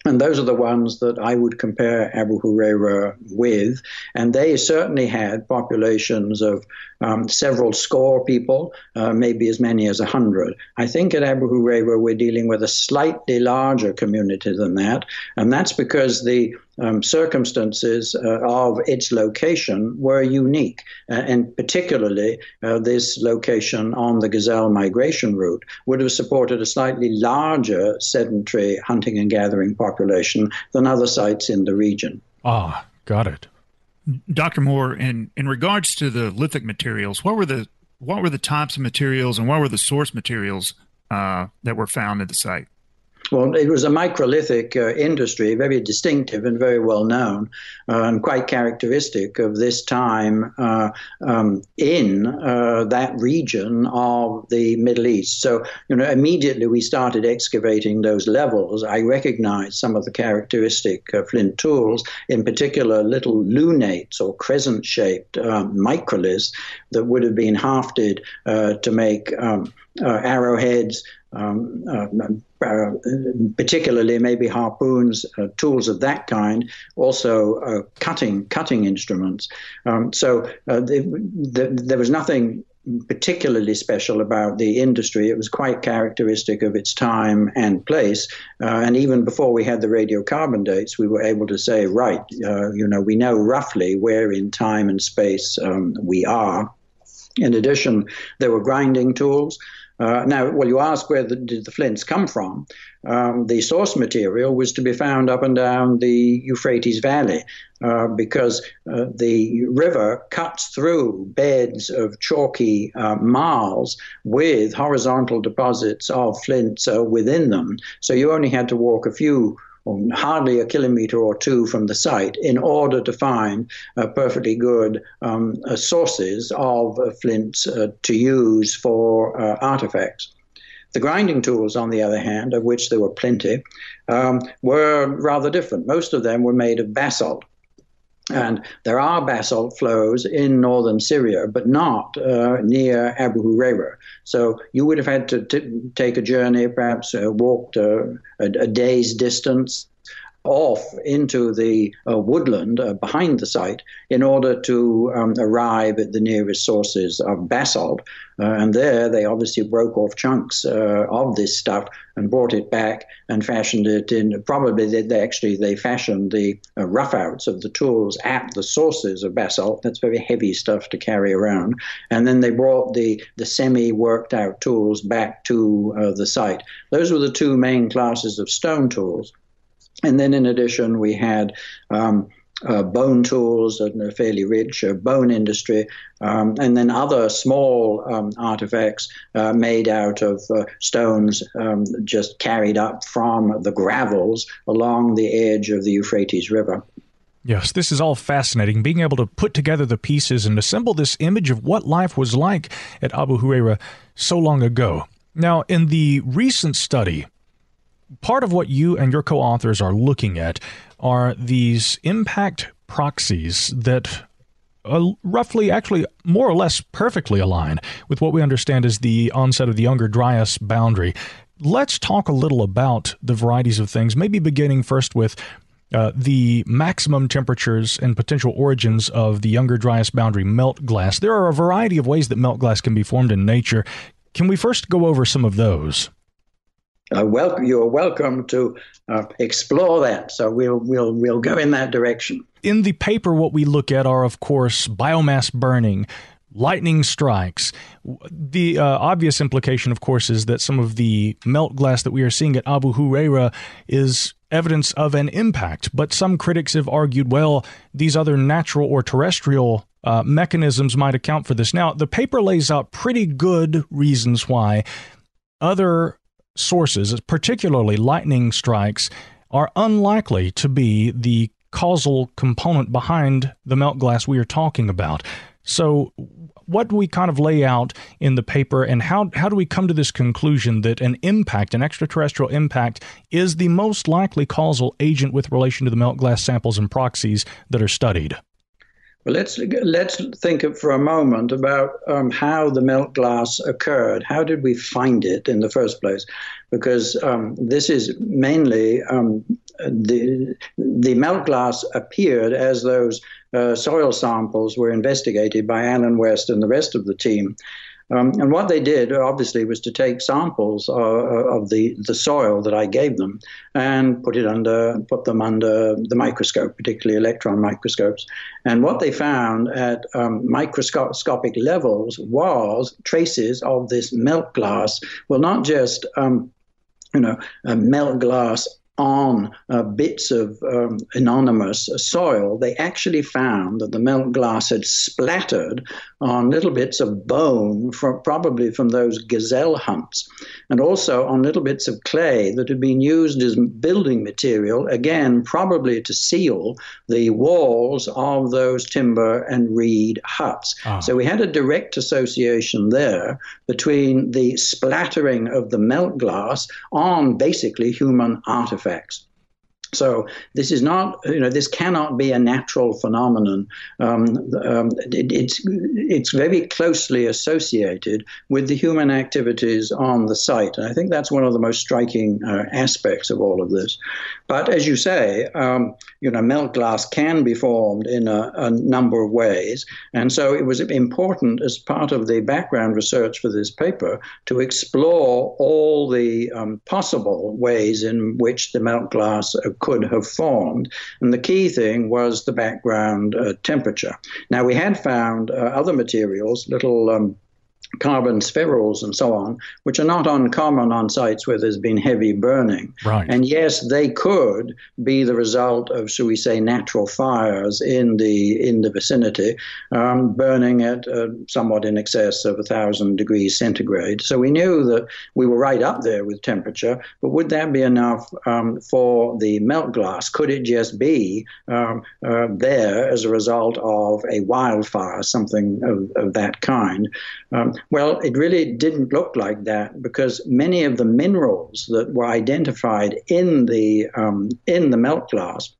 and those are the ones that I would compare Abu Hureyra with. And they certainly had populations of um, several score people, uh, maybe as many as a hundred. I think at Abu Hureyra we're dealing with a slightly larger community than that. And that's because the Um, circumstances uh, of its location were unique, uh, and particularly uh, this location on the gazelle migration route would have supported a slightly larger sedentary hunting and gathering population than other sites in the region. Ah, got it. Doctor Moore, in, in regards to the lithic materials, what were the, what were the types of materials and what were the source materials uh, that were found at the site? Well, it was a microlithic uh, industry, very distinctive and very well known, uh, and quite characteristic of this time uh, um, in uh, that region of the Middle East. So, you know, immediately we started excavating those levels. I recognized some of the characteristic uh, flint tools, in particular little lunates or crescent-shaped um, microliths that would have been hafted uh, to make um, uh, arrowheads, um, uh, uh, particularly maybe harpoons, uh, tools of that kind, also uh, cutting cutting instruments. Um, so uh, the, the, there was nothing particularly special about the industry. It was quite characteristic of its time and place. Uh, and even before we had the radiocarbon dates, we were able to say, right, uh, you know, we know roughly where in time and space um, we are. In addition, there were grinding tools. Uh, now, well, you ask where the, did the flints come from? Um, the source material was to be found up and down the Euphrates Valley uh, because uh, the river cuts through beds of chalky uh, marls with horizontal deposits of flints uh, within them. So you only had to walk a few hardly a kilometer or two from the site in order to find uh, perfectly good um, uh, sources of uh, flints uh, to use for uh, artifacts. The grinding tools, on the other hand, of which there were plenty, um, were rather different. Most of them were made of basalt. And there are basalt flows in northern Syria, but not uh, near Abu Hureyra. So you would have had to t- take a journey, perhaps uh, walked uh, a, a day's distance off into the uh, woodland uh, behind the site in order to um, arrive at the nearest sources of basalt. Uh, and there they obviously broke off chunks uh, of this stuff and brought it back and fashioned it in. Probably they, they actually they fashioned the uh, rough outs of the tools at the sources of basalt. That's very heavy stuff to carry around. And then they brought the, the semi-worked out tools back to uh, the site. Those were the two main classes of stone tools. And then in addition, we had um, uh, bone tools, a fairly rich uh, bone industry, um, and then other small um, artifacts uh, made out of uh, stones um, just carried up from the gravels along the edge of the Euphrates River. Yes, this is all fascinating. Being able to put together the pieces and assemble this image of what life was like at Abu Hureyra so long ago. Now, in the recent study, part of what you and your co-authors are looking at are these impact proxies that are roughly, actually, more or less perfectly align with what we understand as the onset of the Younger Dryas boundary. Let's talk a little about the varieties of things, maybe beginning first with uh, the maximum temperatures and potential origins of the Younger Dryas boundary melt glass. There are a variety of ways that melt glass can be formed in nature. Can we first go over some of those? Uh, welcome, you're welcome to uh, explore that. So we'll we'll we'll go in that direction. In the paper, what we look at are, of course, biomass burning, lightning strikes. The uh, obvious implication, of course, is that some of the melt glass that we are seeing at Abu Hureyra is evidence of an impact. But some critics have argued, well, these other natural or terrestrial uh, mechanisms might account for this. Now, the paper lays out pretty good reasons why other sources, particularly lightning strikes, are unlikely to be the causal component behind the melt glass we are talking about. So what do we kind of lay out in the paper, and how, how do we come to this conclusion that an impact, an extraterrestrial impact, is the most likely causal agent with relation to the melt glass samples and proxies that are studied? Well, let's let's think of for a moment about um, how the melt glass occurred. How did we find it in the first place? Because um, this is mainly um, the the melt glass appeared as those uh, soil samples were investigated by Alan West and the rest of the team. Um, and what they did, obviously, was to take samples uh, of the, the soil that I gave them and put it under, put them under the microscope, particularly electron microscopes. And what they found at um, microscopic levels was traces of this melt glass. Well, not just um, you know a melt glass on uh, bits of um, anonymous soil. They actually found that the melt glass had splattered on little bits of bone, from, probably from those gazelle hunts, and also on little bits of clay that had been used as building material, again, probably to seal the walls of those timber and reed huts. Ah. So we had a direct association there between the splattering of the melt glass on basically human artifacts. So this is not, you know, this cannot be a natural phenomenon. Um, um, it, it's it's very closely associated with the human activities on the site. And I think that's one of the most striking uh, aspects of all of this. But as you say, um, you know, melt glass can be formed in a, a number of ways. And so it was important as part of the background research for this paper to explore all the um, possible ways in which the melt glass could have formed. And the key thing was the background uh, temperature. Now, we had found uh, other materials, little um, carbon spherules and so on, which are not uncommon on sites where there's been heavy burning. Right. And yes, they could be the result of, shall we say, natural fires in the in the vicinity, um, burning at uh, somewhat in excess of one thousand degrees centigrade. So we knew that we were right up there with temperature, but would that be enough um, for the melt glass? Could it just be um, uh, there as a result of a wildfire, something of, of that kind? Um, Well, it really didn't look like that, because many of the minerals that were identified in the um, in the melt glass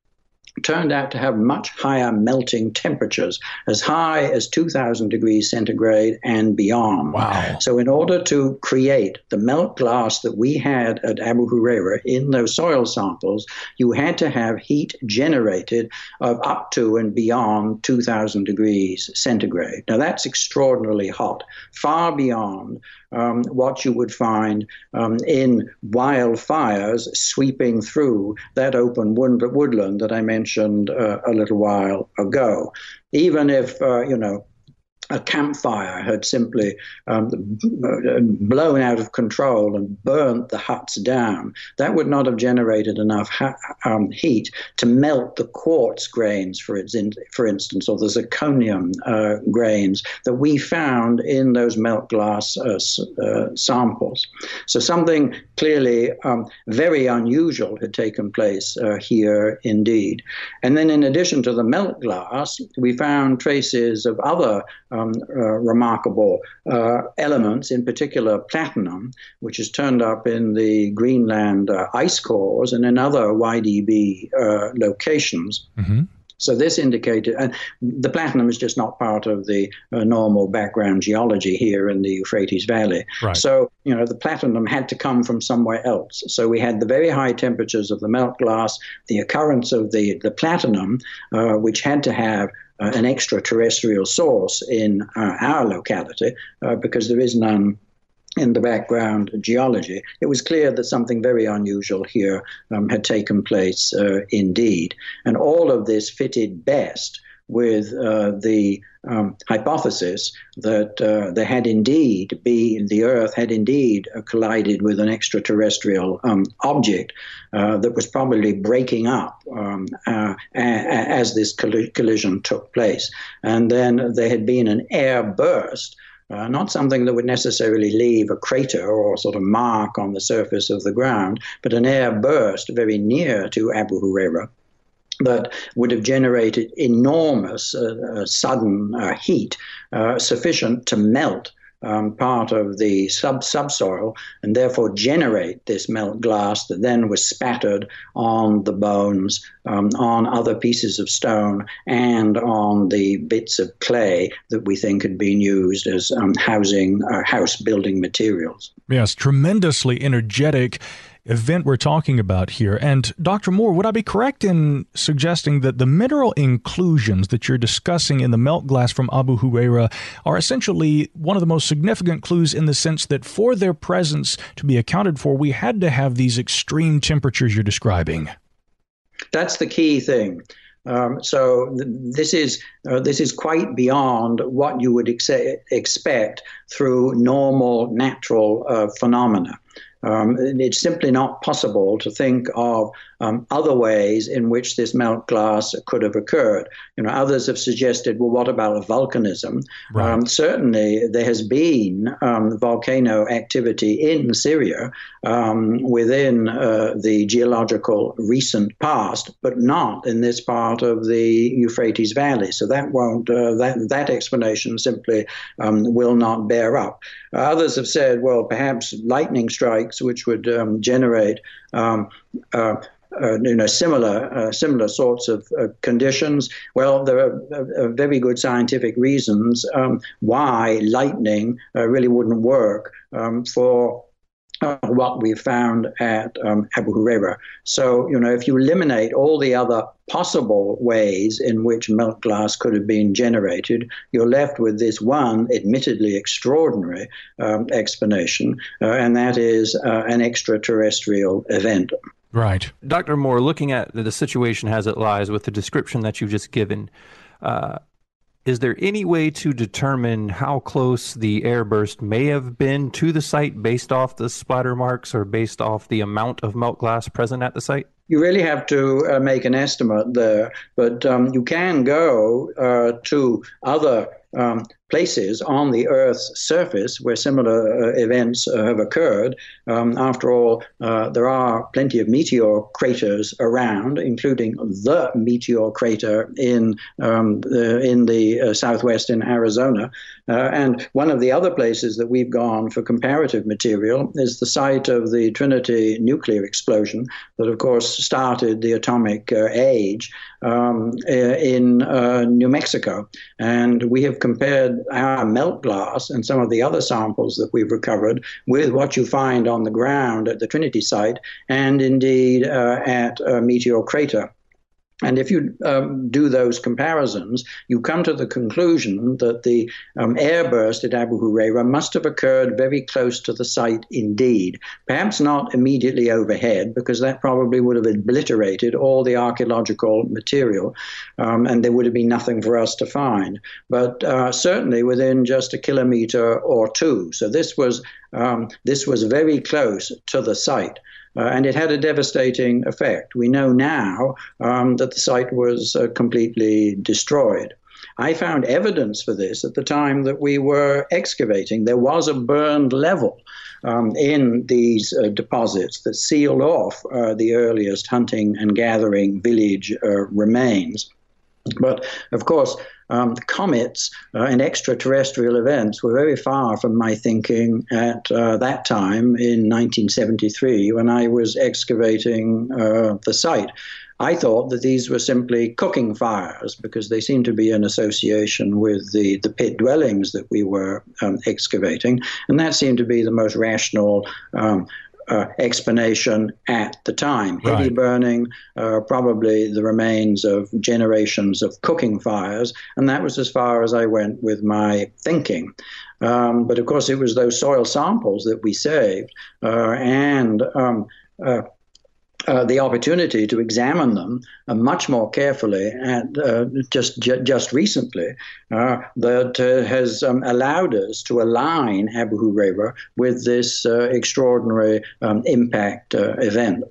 turned out to have much higher melting temperatures, as high as two thousand degrees centigrade and beyond. Wow. So in order to create the melt glass that we had at Abu Hureyra in those soil samples, you had to have heat generated of up to and beyond two thousand degrees centigrade. Now, that's extraordinarily hot, far beyond Um, what you would find um, in wildfires sweeping through that open wood- woodland that I mentioned uh, a little while ago. Even if, uh, you know, a campfire had simply um, blown out of control and burnt the huts down, that would not have generated enough ha- um, heat to melt the quartz grains, for, its in, for instance, or the zirconium uh, grains that we found in those melt glass uh, uh, samples. So something clearly um, very unusual had taken place uh, here indeed. And then in addition to the melt glass, we found traces of other Um, uh, remarkable uh, elements, in particular platinum, which is turned up in the Greenland uh, ice cores and in other Y D B uh, locations. Mm-hmm. So this indicated, and the platinum is just not part of the uh, normal background geology here in the Euphrates Valley. Right. So, you know, the platinum had to come from somewhere else. So we had the very high temperatures of the melt glass, the occurrence of the, the platinum, uh, which had to have Uh, an extraterrestrial source in uh, our locality, uh, because there is none in the background geology. It was clear that something very unusual here um, had taken place uh, indeed. And all of this fitted best with uh, the um, hypothesis that uh, there had indeed be the Earth had indeed uh, collided with an extraterrestrial um, object uh, that was probably breaking up um, uh, a- a- as this coll- collision took place, and then there had been an air burst. Uh, not something that would necessarily leave a crater or sort of mark on the surface of the ground, but an air burst very near to Abu Hureyra that would have generated enormous uh, uh, sudden uh, heat uh, sufficient to melt um, part of the sub subsoil and therefore generate this melt glass that then was spattered on the bones, um, on other pieces of stone, and on the bits of clay that we think had been used as um, housing uh, house building materials. Yes, tremendously energetic event we're talking about here. And Doctor Moore, would I be correct in suggesting that the mineral inclusions that you're discussing in the melt glass from Abu Hureyra are essentially one of the most significant clues, in the sense that for their presence to be accounted for, we had to have these extreme temperatures you're describing? That's the key thing. Um, so th- this is uh, this is quite beyond what you would ex- expect through normal natural uh, phenomena. Um, it's simply not possible to think of um, other ways in which this melt glass could have occurred. You know, others have suggested, well, what about a volcanism? Right. Um, certainly, there has been um, volcano activity in Syria um, within uh, the geological recent past, but not in this part of the Euphrates Valley. So that won't uh, that that explanation simply um, will not bear up. Uh, others have said, well, perhaps lightning strikes, which would um, generate um, uh, uh, you know, similar uh, similar sorts of uh, conditions? Well, there are uh, very good scientific reasons um, why lightning uh, really wouldn't work um, for Uh, what we found at um, Abu Hureyra. So, you know, if you eliminate all the other possible ways in which melt glass could have been generated, you're left with this one admittedly extraordinary um, explanation, uh, and that is uh, an extraterrestrial event. Right. Doctor Moore, looking at the situation as it lies with the description that you've just given, uh, is there any way to determine how close the airburst may have been to the site based off the splatter marks or based off the amount of melt glass present at the site? You really have to uh, make an estimate there, but um, you can go uh, to other um, places on the Earth's surface where similar uh, events uh, have occurred. Um, after all, uh, there are plenty of meteor craters around, including the meteor crater in um, the, in the uh, southwest in Arizona. Uh, and one of the other places that we've gone for comparative material is the site of the Trinity nuclear explosion that, of course, started the atomic uh, age um, in uh, New Mexico. And we have compared our melt glass and some of the other samples that we've recovered with what you find on the ground at the Trinity site and indeed uh, at uh, Meteor Crater. And if you um, do those comparisons, you come to the conclusion that the um, airburst at Abu Hureyra must have occurred very close to the site indeed. Perhaps not immediately overhead, because that probably would have obliterated all the archaeological material, um, and there would have been nothing for us to find. But uh, certainly within just a kilometer or two. So this was, um, this was very close to the site. Uh, and it had a devastating effect. We know now um, that the site was uh, completely destroyed. I found evidence for this at the time that we were excavating. There was a burned level um, in these uh, deposits that sealed off uh, the earliest hunting and gathering village uh, remains. But, of course, Um, the comets uh, and extraterrestrial events were very far from my thinking at uh, that time in nineteen seventy-three when I was excavating uh, the site. I thought that these were simply cooking fires because they seemed to be in association with the, the pit dwellings that we were um, excavating, and that seemed to be the most rational um Uh, explanation at the time. Right. Heavy burning, uh, probably the remains of generations of cooking fires, and that was as far as I went with my thinking. Um, but of course it was those soil samples that we saved uh, and um, uh, Uh, the opportunity to examine them uh, much more carefully and uh, just ju just recently uh, that uh, has um, allowed us to align Abu Hureyra with this uh, extraordinary um, impact uh, event.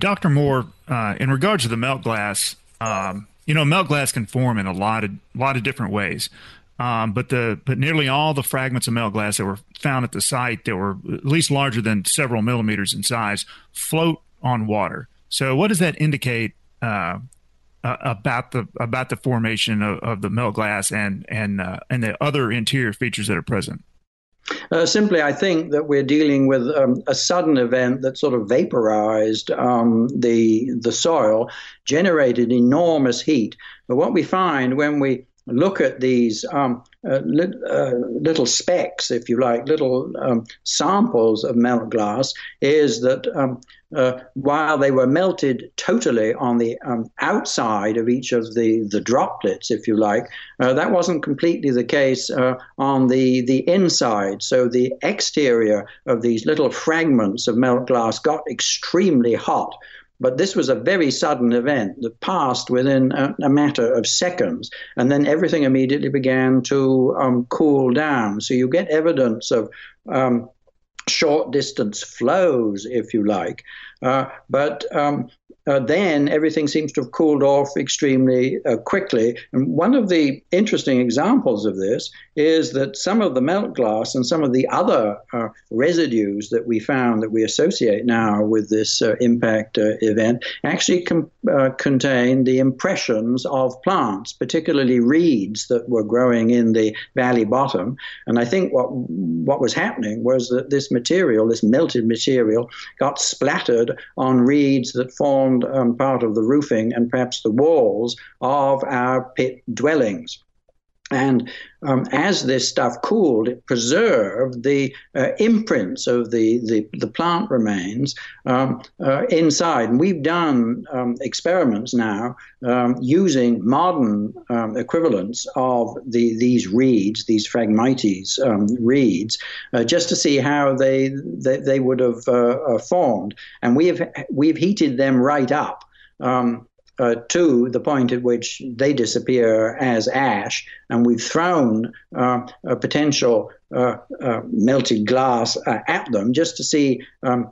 Doctor Moore, uh, in regards to the melt glass, um, you know, melt glass can form in a lot of lot of different ways. Um, but the but nearly all the fragments of melt glass that were found at the site that were at least larger than several millimeters in size float on water. So what does that indicate uh, uh, about the about the formation of, of the melt glass and and uh, and the other interior features that are present? Uh, simply, I think that we're dealing with um, a sudden event that sort of vaporized um, the the soil, generated enormous heat. But what we find when we look at these um, uh, li uh, little specks, if you like, little um, samples of melt glass, is that um, uh, while they were melted totally on the um, outside of each of the, the droplets, if you like, uh, that wasn't completely the case uh, on the, the inside. So the exterior of these little fragments of melt glass got extremely hot. But this was a very sudden event that passed within a, a matter of seconds, and then everything immediately began to um, cool down. So you get evidence of um, short-distance flows, if you like. Uh, but um, uh, then everything seems to have cooled off extremely uh, quickly. And one of the interesting examples of this is that some of the melt glass and some of the other uh, residues that we found that we associate now with this uh, impact uh, event actually uh, contain the impressions of plants, particularly reeds that were growing in the valley bottom. And I think what, what was happening was that this material, this melted material, got splattered on reeds that formed and um, part of the roofing and perhaps the walls of our pit dwellings. And um, as this stuff cooled, it preserved the uh, imprints of the, the, the plant remains um, uh, inside. And we've done um, experiments now um, using modern um, equivalents of the, these reeds, these Phragmites um, reeds, uh, just to see how they they, they would have uh, uh, formed. And we have we've heated them right up. Um, Uh, to the point at which they disappear as ash, and we've thrown uh, a potential uh, uh, melted glass uh, at them just to see um,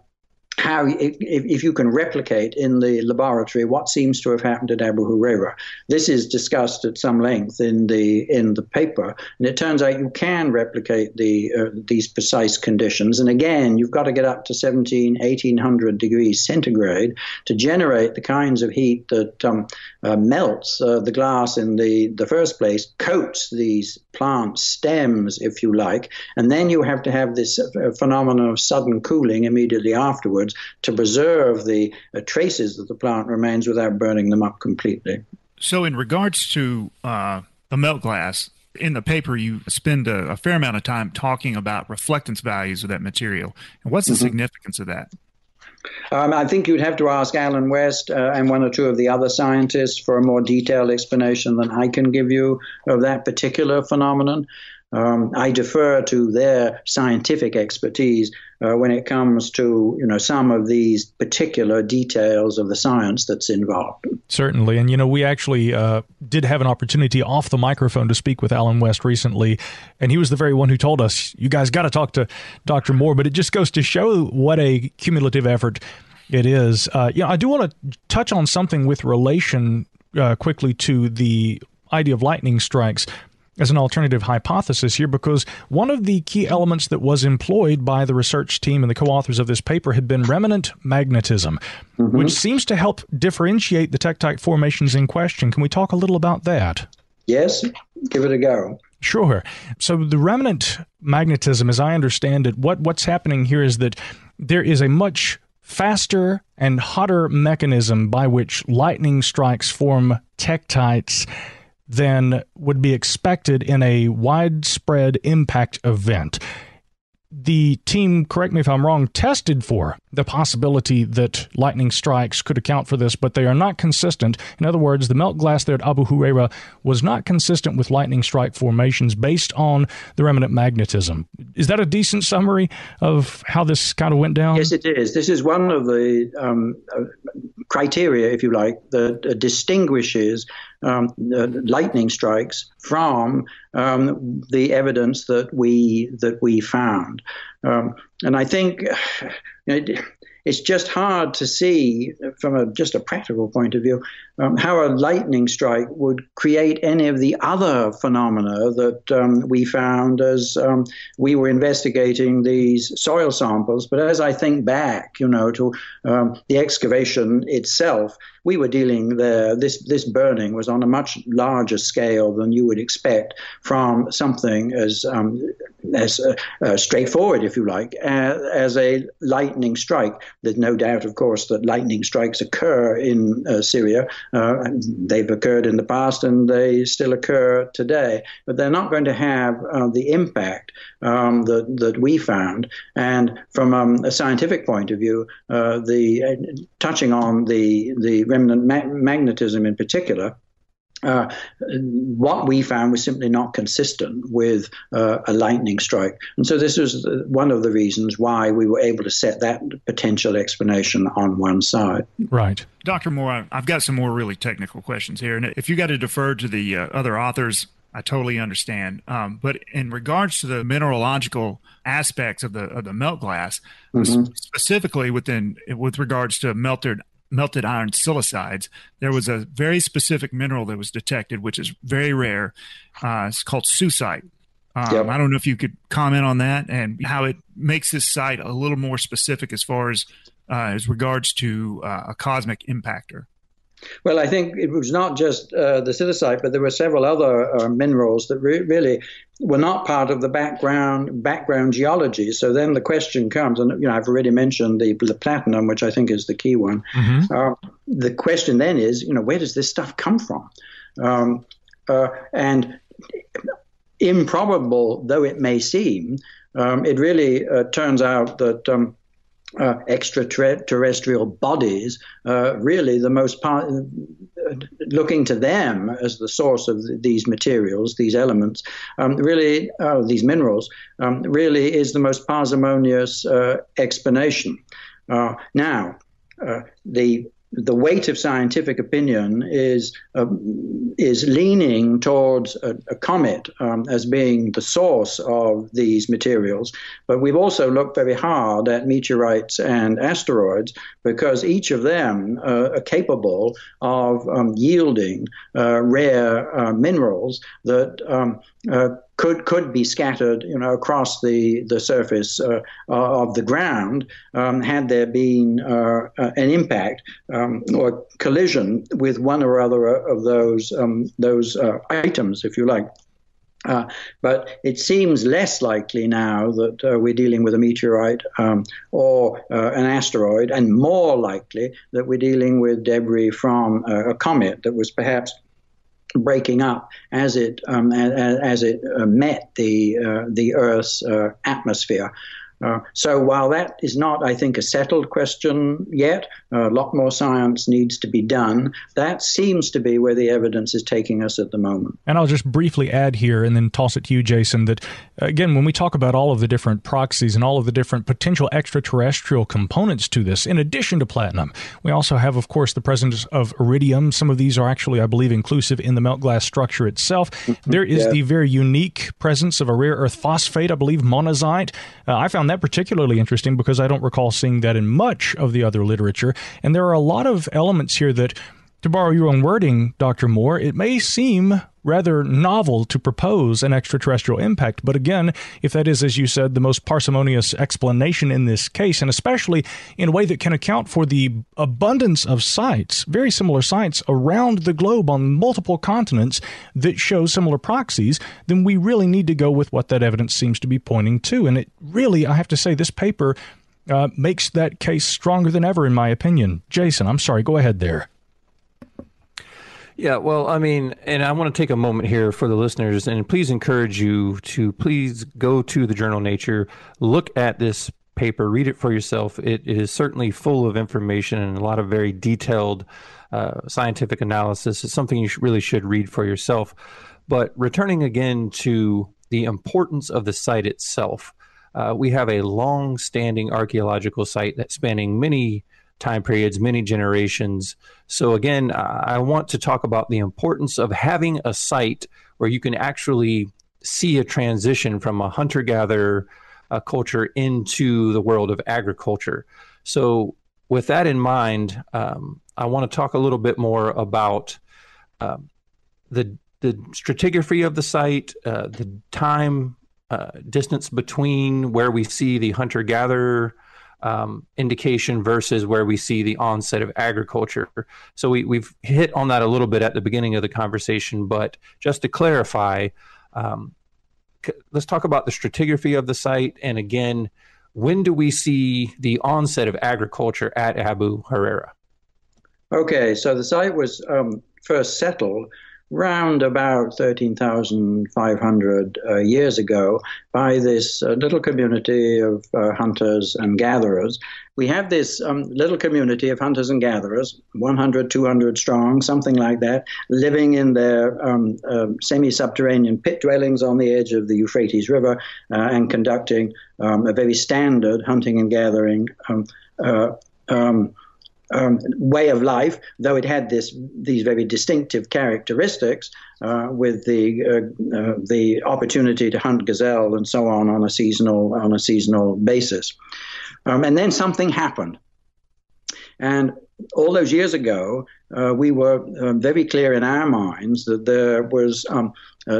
how, if, if you can replicate in the laboratory what seems to have happened at Abu Hureyra. This is discussed at some length in the in the paper, and it turns out you can replicate the uh, these precise conditions. And again, you've got to get up to seventeen, eighteen hundred degrees centigrade to generate the kinds of heat that um, uh, melts uh, the glass in the the first place, coats these plant stems, if you like, and then you have to have this uh, phenomenon of sudden cooling immediately afterwards, to preserve the uh, traces of the plant remains without burning them up completely. So in regards to uh, the melt glass, in the paper you spend a, a fair amount of time talking about reflectance values of that material. And what's the mm-hmm. significance of that? Um, I think you'd have to ask Alan West uh, and one or two of the other scientists for a more detailed explanation than I can give you of that particular phenomenon. Um, I defer to their scientific expertise uh, when it comes to, you know, some of these particular details of the science that's involved. Certainly. And, you know, we actually uh, did have an opportunity off the microphone to speak with Alan West recently, and he was the very one who told us, you guys got to talk to Doctor Moore, but it just goes to show what a cumulative effort it is. Uh, you know, I do want to touch on something with relation uh, quickly to the idea of lightning strikes as an alternative hypothesis here, because one of the key elements that was employed by the research team and the co-authors of this paper had been remnant magnetism, mm-hmm. which seems to help differentiate the tectite formations in question. Can we talk a little about that? Yes, give it a go. Sure. So the remnant magnetism, as I understand it, what, what's happening here is that there is a much faster and hotter mechanism by which lightning strikes form tectites than would be expected in a widespread impact event. The team, correct me if I'm wrong, tested for the possibility that lightning strikes could account for this, but they are not consistent. In other words, the melt glass there at Abu Hureyra was not consistent with lightning strike formations based on the remnant magnetism. Is that a decent summary of how this kind of went down? Yes, it is. This is one of the um, criteria, if you like, that distinguishes um, uh, lightning strikes from um, the evidence that we that we found. Um, and I think you know, it, it's just hard to see from a, just a practical point of view um, how a lightning strike would create any of the other phenomena that um, we found as um, we were investigating these soil samples. But as I think back, you know, to um, the excavation itself, we were dealing there, this, this burning was on a much larger scale than you would expect from something as um, as uh, uh, straightforward, if you like, as, as a lightning strike. There's no doubt, of course, that lightning strikes occur in uh, Syria. Uh, they've occurred in the past and they still occur today, but they're not going to have uh, the impact um, that, that we found. And from um, a scientific point of view, uh, the uh, touching on the, the remnant ma- magnetism in particular, uh, what we found was simply not consistent with uh, a lightning strike. And so this was one of the reasons why we were able to set that potential explanation on one side. Right. Doctor Moore, I've got some more really technical questions here. And if you got to defer to the uh, other authors, I totally understand. Um, but in regards to the mineralogical aspects of the of the melt glass, mm-hmm. specifically within with regards to melted melted iron silicides, there was a very specific mineral that was detected, which is very rare. Uh, it's called sucite. Um, yep. I don't know if you could comment on that and how it makes this site a little more specific as far as, uh, as regards to uh, a cosmic impactor. Well, I think it was not just uh, the silicite, but there were several other uh, minerals that re really were not part of the background background geology. So then the question comes, and you know, I've already mentioned the, the platinum, which I think is the key one. Mm-hmm. Uh, the question then is, you know, where does this stuff come from? Um, uh, and improbable though it may seem, um, it really uh, turns out that um, Uh, extraterrestrial bodies, uh, really the most part, uh, looking to them as the source of th these materials, these elements, um, really, uh, these minerals, um, really is the most parsimonious uh, explanation. Uh, now, uh, the the weight of scientific opinion is uh, is leaning towards a, a comet um, as being the source of these materials. But we've also looked very hard at meteorites and asteroids, because each of them uh, are capable of um, yielding uh, rare uh, minerals that um, uh, could could be scattered, you know, across the the surface uh, of the ground, um, had there been uh, an impact um, or collision with one or other of those um, those uh, items, if you like. Uh, but it seems less likely now that uh, we're dealing with a meteorite um, or uh, an asteroid, and more likely that we're dealing with debris from uh, a comet that was perhaps breaking up as it um, as, as it uh, met the uh, the Earth's uh, atmosphere. Uh, so while that is not, I think, a settled question yet, uh, a lot more science needs to be done. That seems to be where the evidence is taking us at the moment. And I'll just briefly add here and then toss it to you, Jason, that, again, when we talk about all of the different proxies and all of the different potential extraterrestrial components to this, in addition to platinum, we also have, of course, the presence of iridium. Some of these are actually, I believe, inclusive in the melt glass structure itself. There is yeah. the very unique presence of a rare earth phosphate, I believe, monazite. Uh, I found that particularly interesting because I don't recall seeing that in much of the other literature. And there are a lot of elements here that, to borrow your own wording, Doctor Moore, it may seem rather novel to propose an extraterrestrial impact. But again, if that is, as you said, the most parsimonious explanation in this case, and especially in a way that can account for the abundance of sites, very similar sites around the globe on multiple continents that show similar proxies, then we really need to go with what that evidence seems to be pointing to. And it really, I have to say, this paper uh, makes that case stronger than ever, in my opinion. Jason, I'm sorry, go ahead there. Yeah, well, I mean, and I want to take a moment here for the listeners, and please encourage you to please go to the journal Nature, look at this paper, read it for yourself. It is certainly full of information and a lot of very detailed uh, scientific analysis. It's something you really should read for yourself. But returning again to the importance of the site itself, uh, we have a long-standing archaeological site that's spanning many time periods, many generations. So again, I want to talk about the importance of having a site where you can actually see a transition from a hunter-gatherer uh, culture into the world of agriculture. So with that in mind, um, I want to talk a little bit more about um, the, the stratigraphy of the site, uh, the time uh, distance between where we see the hunter-gatherer Um, indication versus where we see the onset of agriculture. So we, we've hit on that a little bit at the beginning of the conversation, but just to clarify, um, let's talk about the stratigraphy of the site. And again, when do we see the onset of agriculture at Abu Hureyra? Okay, so the site was um, first settled round about thirteen thousand five hundred uh, years ago by this uh, little community of uh, hunters and gatherers. We have this um, little community of hunters and gatherers, one hundred, two hundred strong, something like that, living in their um, uh, semi-subterranean pit dwellings on the edge of the Euphrates River uh, and conducting um, a very standard hunting and gathering um, uh, um Um, way of life, though it had this these very distinctive characteristics, uh, with the uh, uh, the opportunity to hunt gazelle and so on on a seasonal on a seasonal basis, um, and then something happened, and all those years ago, uh, we were um, very clear in our minds that there was um, a,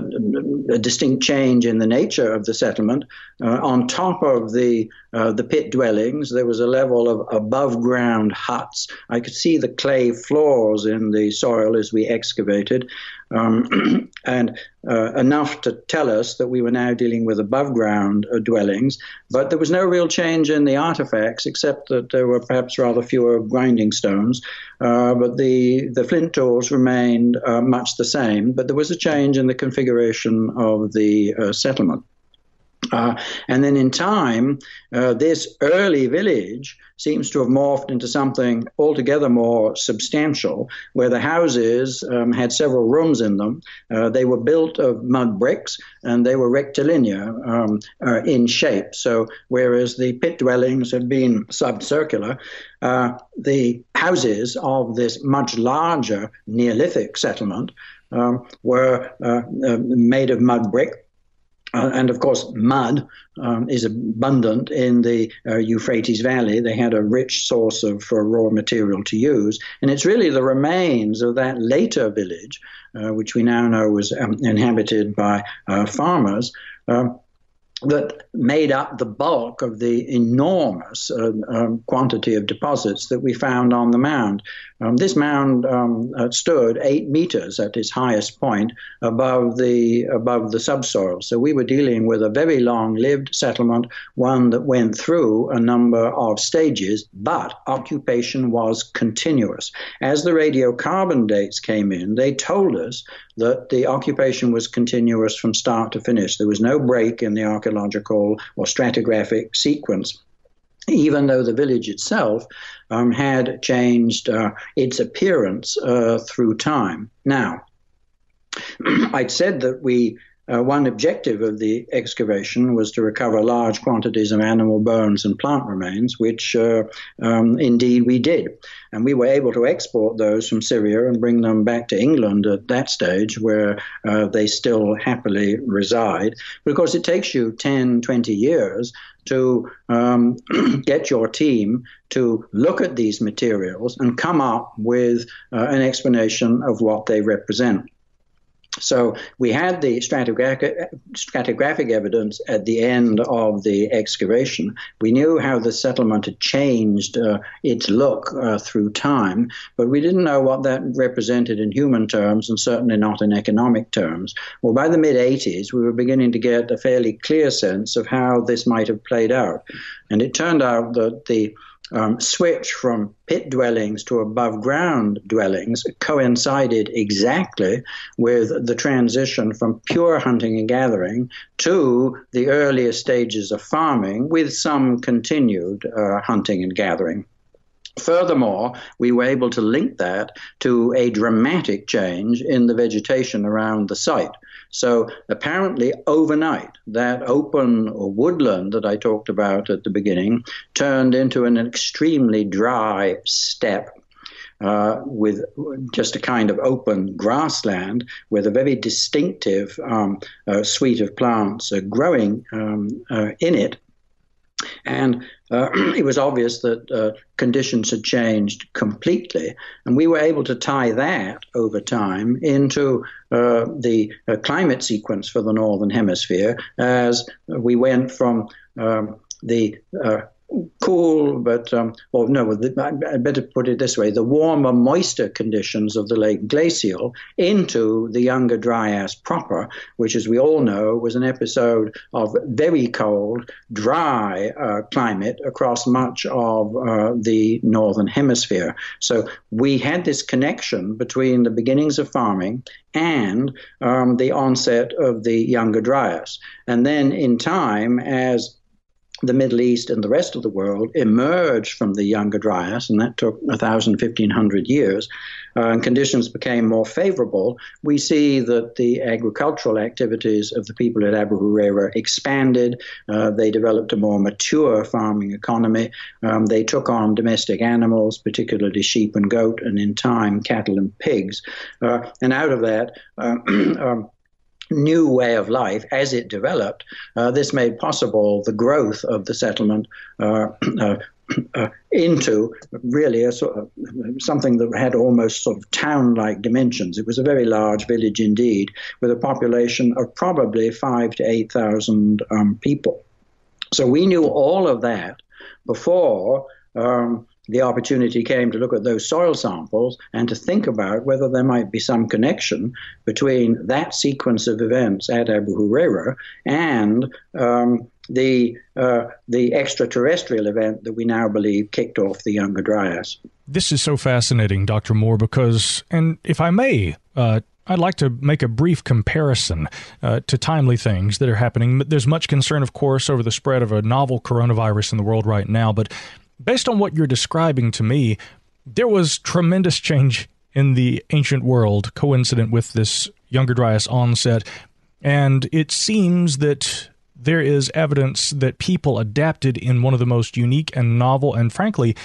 a distinct change in the nature of the settlement. Uh, on top of the uh, the pit dwellings, there was a level of above-ground huts. I could see the clay floors in the soil as we excavated, um, and uh, enough to tell us that we were now dealing with above-ground uh, dwellings. But there was no real change in the artifacts, except that there were perhaps rather fewer grinding stones. Uh, but the, the flint tools remained uh, much the same, but there was a change in the configuration of the uh, settlement. Uh, and then in time, uh, this early village seems to have morphed into something altogether more substantial, where the houses um, had several rooms in them. Uh, they were built of mud bricks, and they were rectilinear um, uh, in shape. So whereas the pit dwellings had been subcircular, uh, the houses of this much larger Neolithic settlement um, were uh, uh, made of mud brick. Uh, and, of course, mud um, is abundant in the uh, Euphrates Valley. They had a rich source of uh, raw material to use. And it's really the remains of that later village, uh, which we now know was um, inhabited by uh, farmers, uh, that made up the bulk of the enormous uh, um, quantity of deposits that we found on the mound. Um, this mound um, uh, stood eight meters at its highest point above the above the subsoil. So we were dealing with a very long-lived settlement, one that went through a number of stages, but occupation was continuous. As the radiocarbon dates came in, they told us that the occupation was continuous from start to finish. There was no break in the archaeological or stratigraphic sequence, even though the village itself um, had changed uh, its appearance uh, through time. Now, I'd said that we Uh, one objective of the excavation was to recover large quantities of animal bones and plant remains, which uh, um, indeed we did. And we were able to export those from Syria and bring them back to England at that stage, where uh, they still happily reside. But of course, it takes you ten, twenty years to um, get your team to look at these materials and come up with uh, an explanation of what they represent. So we had the stratigraphic, stratigraphic evidence at the end of the excavation. We knew how the settlement had changed uh, its look uh, through time, but we didn't know what that represented in human terms, and certainly not in economic terms. Well, by the mid eighties, we were beginning to get a fairly clear sense of how this might have played out. And it turned out that the Um, switch from pit dwellings to above-ground dwellings coincided exactly with the transition from pure hunting and gathering to the earlier stages of farming, with some continued uh, hunting and gathering. Furthermore, we were able to link that to a dramatic change in the vegetation around the site. So apparently overnight, that open woodland that I talked about at the beginning turned into an extremely dry steppe uh, with just a kind of open grassland, with a very distinctive um, uh, suite of plants uh, growing um, uh, in it. And uh, it was obvious that uh, conditions had changed completely, and we were able to tie that over time into uh, the uh, climate sequence for the Northern Hemisphere, as we went from um, the uh, cool, but, um, or no, the, I better put it this way, the warmer, moister conditions of the late glacial into the Younger Dryas proper, which, as we all know, was an episode of very cold, dry uh, climate across much of uh, the Northern Hemisphere. So we had this connection between the beginnings of farming and um, the onset of the Younger Dryas. And then in time, as the Middle East and the rest of the world emerged from the Younger Dryas, and that took one thousand, fifteen hundred years, uh, and conditions became more favorable, we see that the agricultural activities of the people at Abu Hureyra expanded. Uh, they developed a more mature farming economy. Um, they took on domestic animals, particularly sheep and goat, and in time, cattle and pigs. Uh, and out of that, uh, um, new way of life, as it developed, uh, this made possible the growth of the settlement uh, uh, uh, into really a sort of something that had almost sort of town-like dimensions. It was a very large village indeed, with a population of probably five to eight thousand um, people. So we knew all of that before um, the opportunity came to look at those soil samples and to think about whether there might be some connection between that sequence of events at Abu Hureyra and um, the uh, the extraterrestrial event that we now believe kicked off the Younger Dryas. This is so fascinating, Doctor Moore, because, and if I may, uh, I'd like to make a brief comparison uh, to timely things that are happening. There's much concern, of course, over the spread of a novel coronavirus in the world right now, but based on what you're describing to me, there was tremendous change in the ancient world coincident with this Younger Dryas onset, and it seems that there is evidence that people adapted in one of the most unique and novel and, frankly,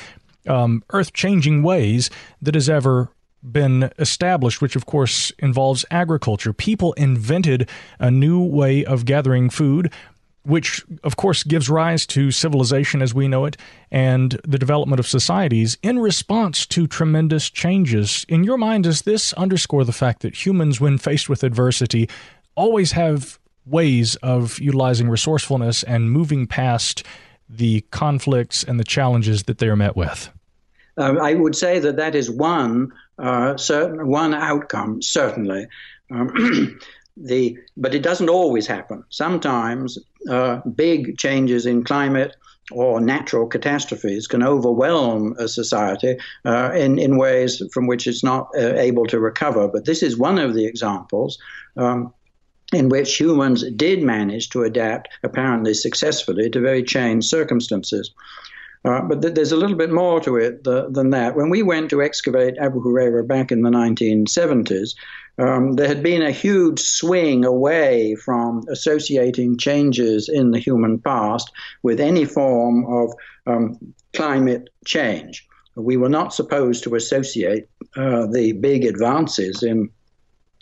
um, earth-changing ways that has ever been established, which, of course, involves agriculture. People invented a new way of gathering food, which, of course, gives rise to civilization as we know it and the development of societies in response to tremendous changes. In your mind, does this underscore the fact that humans, when faced with adversity, always have ways of utilizing resourcefulness and moving past the conflicts and the challenges that they are met with? Um, I would say that that is one, uh, certain, one outcome, certainly. Um, The, but it doesn't always happen. Sometimes uh, big changes in climate or natural catastrophes can overwhelm a society uh, in, in ways from which it's not uh, able to recover. But this is one of the examples um, in which humans did manage to adapt, apparently successfully, to very changed circumstances. Uh, but th there's a little bit more to it th than that. When we went to excavate Abu Hureyra back in the nineteen seventies, um, there had been a huge swing away from associating changes in the human past with any form of um, climate change. We were not supposed to associate uh, the big advances in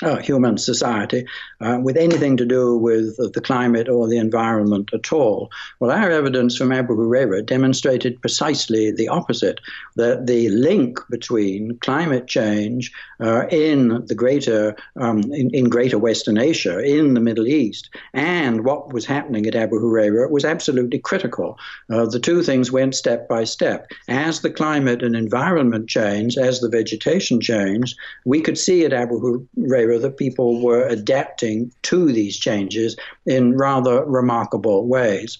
Uh, human society uh, with anything to do with uh, the climate or the environment at all. Well, our evidence from Abu Hureyra demonstrated precisely the opposite, that the link between climate change uh, in the greater, um, in, in greater Western Asia, in the Middle East, and what was happening at Abu Hureyra was absolutely critical. Uh, the two things went step by step. As the climate and environment changed, as the vegetation changed, we could see at Abu Hureyra that people were adapting to these changes in rather remarkable ways.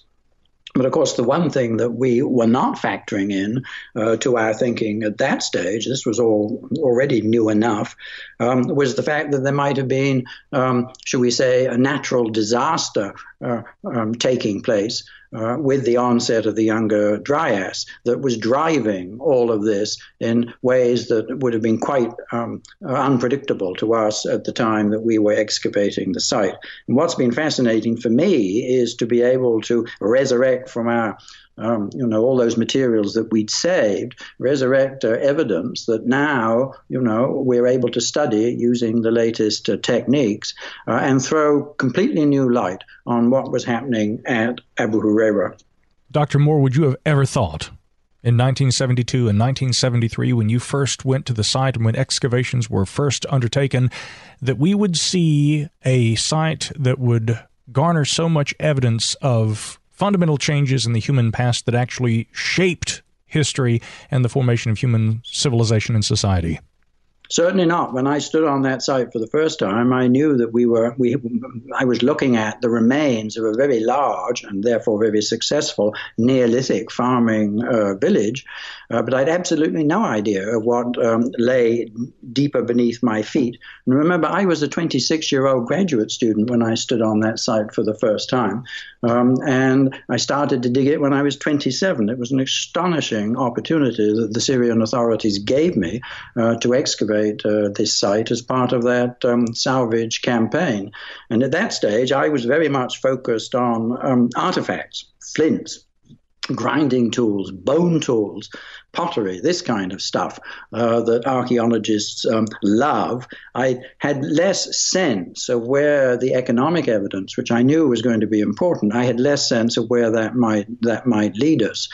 But of course, the one thing that we were not factoring in uh, to our thinking at that stage, this was all already new enough, um, was the fact that there might have been, um, should we say, a natural disaster uh, um, taking place Uh, with the onset of the Younger Dryas that was driving all of this in ways that would have been quite um, unpredictable to us at the time that we were excavating the site. And what's been fascinating for me is to be able to resurrect from our Um, you know, all those materials that we'd saved, resurrect uh, evidence that now, you know, we're able to study using the latest uh, techniques uh, and throw completely new light on what was happening at Abu Hureyra. Doctor Moore, would you have ever thought in nineteen seventy-two and nineteen seventy-three, when you first went to the site and when excavations were first undertaken, that we would see a site that would garner so much evidence of fundamental changes in the human past that actually shaped history and the formation of human civilization and society? Certainly not. When I stood on that site for the first time, I knew that we were, we, I was looking at the remains of a very large and therefore very successful Neolithic farming uh, village, uh, but I had absolutely no idea of what um, lay deeper beneath my feet. And remember, I was a twenty-six-year-old graduate student when I stood on that site for the first time, um, and I started to dig it when I was twenty-seven. It was an astonishing opportunity that the Syrian authorities gave me uh, to excavate Uh, this site as part of that um, salvage campaign. And at that stage, I was very much focused on um, artifacts, flints, grinding tools, bone tools, pottery, this kind of stuff uh, that archaeologists um, love. I had less sense of where the economic evidence, which I knew was going to be important, I had less sense of where that might that might lead us.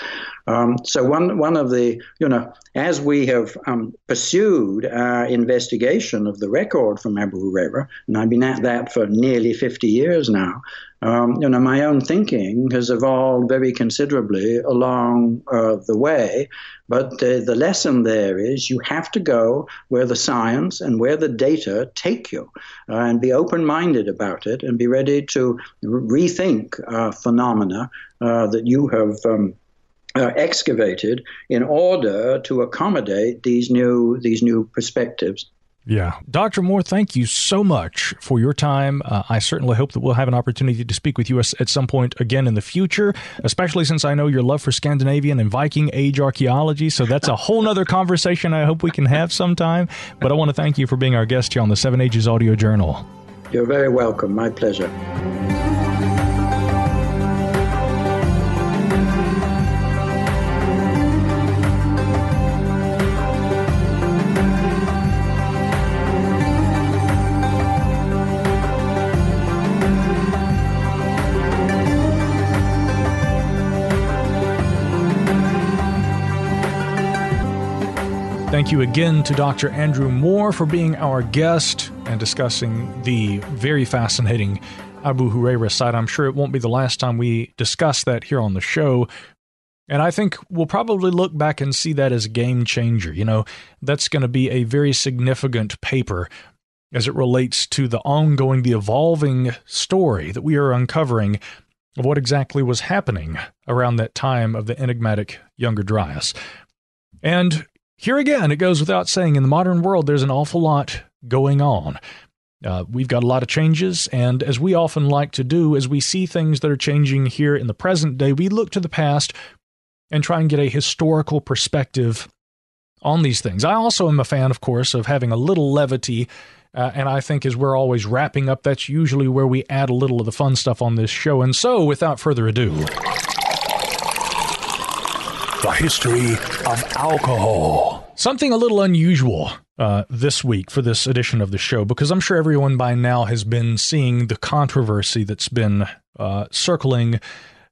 Um, so one one of the, you know, as we have um, pursued our investigation of the record from Abu Hureyra, and I've been at that for nearly fifty years now, Um, you know, my own thinking has evolved very considerably along uh, the way, but uh, the lesson there is you have to go where the science and where the data take you, uh, and be open-minded about it, and be ready to re rethink uh, phenomena uh, that you have um, uh, excavated in order to accommodate these new these new perspectives. Yeah. Doctor Moore, thank you so much for your time. Uh, I certainly hope that we'll have an opportunity to speak with you at some point again in the future, especially since I know your love for Scandinavian and Viking Age archaeology. So that's a whole nother conversation I hope we can have sometime. But I want to thank you for being our guest here on the Seven Ages Audio Journal. You're very welcome. My pleasure. Thank you again to Doctor Andrew Moore for being our guest and discussing the very fascinating Abu Hureyra site. I'm sure it won't be the last time we discuss that here on the show. And I think we'll probably look back and see that as a game changer. You know, that's going to be a very significant paper as it relates to the ongoing, the evolving story that we are uncovering of what exactly was happening around that time of the enigmatic Younger Dryas. And here again, it goes without saying, in the modern world, there's an awful lot going on. Uh, we've got a lot of changes, and as we often like to do, as we see things that are changing here in the present day, we look to the past and try and get a historical perspective on these things. I also am a fan, of course, of having a little levity, uh, and I think as we're always wrapping up, that's usually where we add a little of the fun stuff on this show. And so, without further ado... The history of alcohol. Something a little unusual uh, this week for this edition of the show, because I'm sure everyone by now has been seeing the controversy that's been uh, circling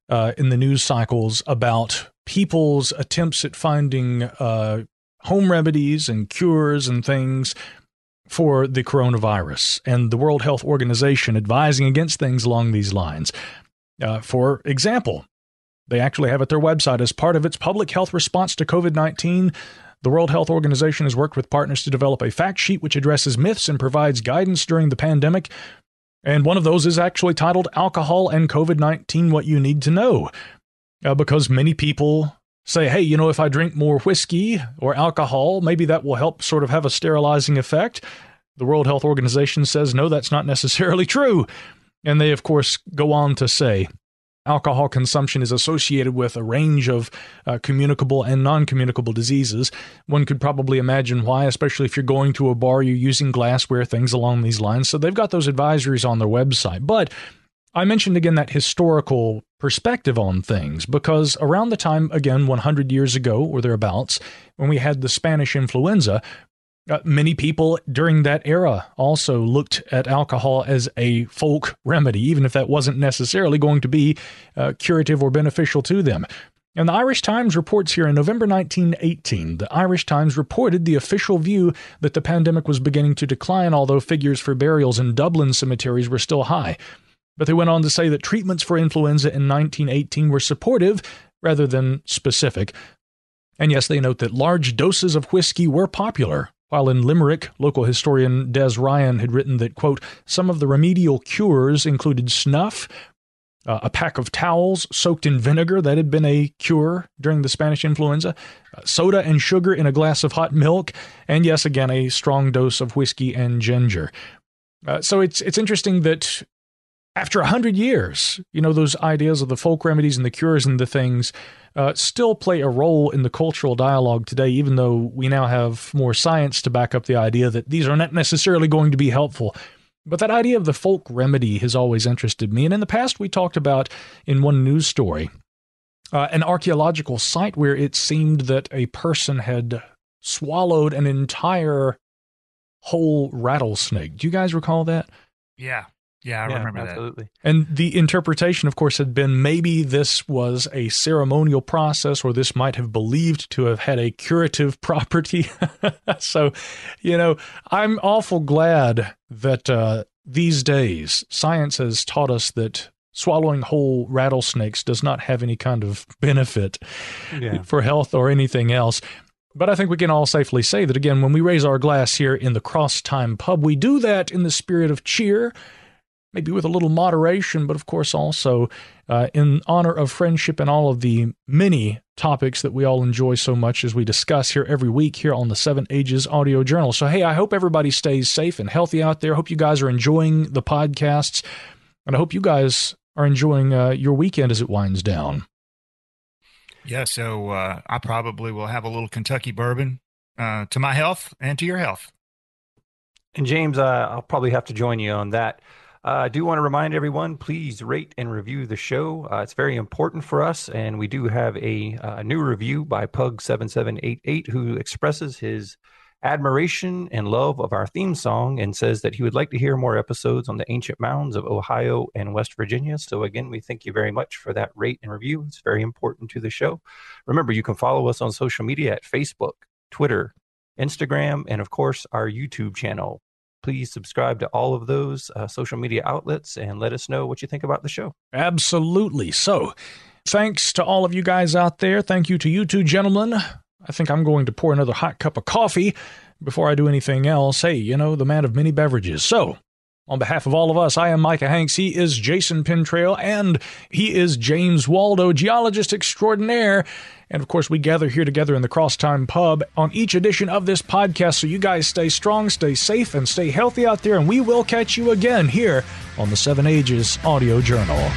uh, in the news cycles about people's attempts at finding uh, home remedies and cures and things for the coronavirus, and the World Health Organization advising against things along these lines. Uh, for example, they actually have at their website, as part of its public health response to COVID nineteen, the World Health Organization has worked with partners to develop a fact sheet which addresses myths and provides guidance during the pandemic. And one of those is actually titled Alcohol and COVID nineteen, What You Need to Know, uh, because many people say, hey, you know, if I drink more whiskey or alcohol, maybe that will help sort of have a sterilizing effect. The World Health Organization says, no, that's not necessarily true. And they, of course, go on to say, alcohol consumption is associated with a range of uh, communicable and non-communicable diseases. One could probably imagine why, especially if you're going to a bar, you're using glassware, things along these lines. So they've got those advisories on their website. But I mentioned again that historical perspective on things, because around the time, again, one hundred years ago or thereabouts, when we had the Spanish influenza, uh, many people during that era also looked at alcohol as a folk remedy, even if that wasn't necessarily going to be uh, curative or beneficial to them. And the Irish Times reports here in November nineteen eighteen, the Irish Times reported the official view that the pandemic was beginning to decline, although figures for burials in Dublin cemeteries were still high. But they went on to say that treatments for influenza in nineteen eighteen were supportive rather than specific. And yes, they note that large doses of whiskey were popular. While in Limerick, local historian Des Ryan had written that, quote, some of the remedial cures included snuff, uh, a pack of towels soaked in vinegar, that had been a cure during the Spanish influenza, uh, soda and sugar in a glass of hot milk, and yes, again, a strong dose of whiskey and ginger. Uh, so it's it's interesting that after one hundred years, you know, those ideas of the folk remedies and the cures and the things uh, still play a role in the cultural dialogue today, even though we now have more science to back up the idea that these are not necessarily going to be helpful. But that idea of the folk remedy has always interested me. And in the past, we talked about in one news story uh, an archaeological site where it seemed that a person had swallowed an entire whole rattlesnake. Do you guys recall that? Yeah. Yeah, I yeah, remember absolutely. that. And the interpretation, of course, had been maybe this was a ceremonial process, or this might have believed to have had a curative property. So, you know, I'm awful glad that uh, these days science has taught us that swallowing whole rattlesnakes does not have any kind of benefit yeah. for health or anything else. But I think we can all safely say that, again, when we raise our glass here in the Crosstime Pub, we do that in the spirit of cheer, maybe with a little moderation, but of course also uh, in honor of friendship and all of the many topics that we all enjoy so much as we discuss here every week here on the Seven Ages Audio Journal. So, hey, I hope everybody stays safe and healthy out there. I hope you guys are enjoying the podcasts, and I hope you guys are enjoying uh, your weekend as it winds down. Yeah, so uh, I probably will have a little Kentucky bourbon uh, to my health and to your health. And James, uh, I'll probably have to join you on that. Uh, I do want to remind everyone, please rate and review the show. Uh, it's very important for us, and we do have a uh, new review by Pug seven seven eight eight, who expresses his admiration and love of our theme song and says that he would like to hear more episodes on the ancient mounds of Ohio and West Virginia. So again, we thank you very much for that rate and review. It's very important to the show. Remember, you can follow us on social media at Facebook, Twitter, Instagram, and of course, our YouTube channel. Please subscribe to all of those uh, social media outlets and let us know what you think about the show. Absolutely. So thanks to all of you guys out there. Thank you to you two gentlemen. I think I'm going to pour another hot cup of coffee before I do anything else. Hey, you know, the man of many beverages. So on behalf of all of us, I am Micah Hanks. He is Jason Pentrell, and he is James Waldo, geologist extraordinaire. And, of course, we gather here together in the Crosstime Pub on each edition of this podcast. So you guys stay strong, stay safe, and stay healthy out there. And we will catch you again here on the Seven Ages Audio Journal.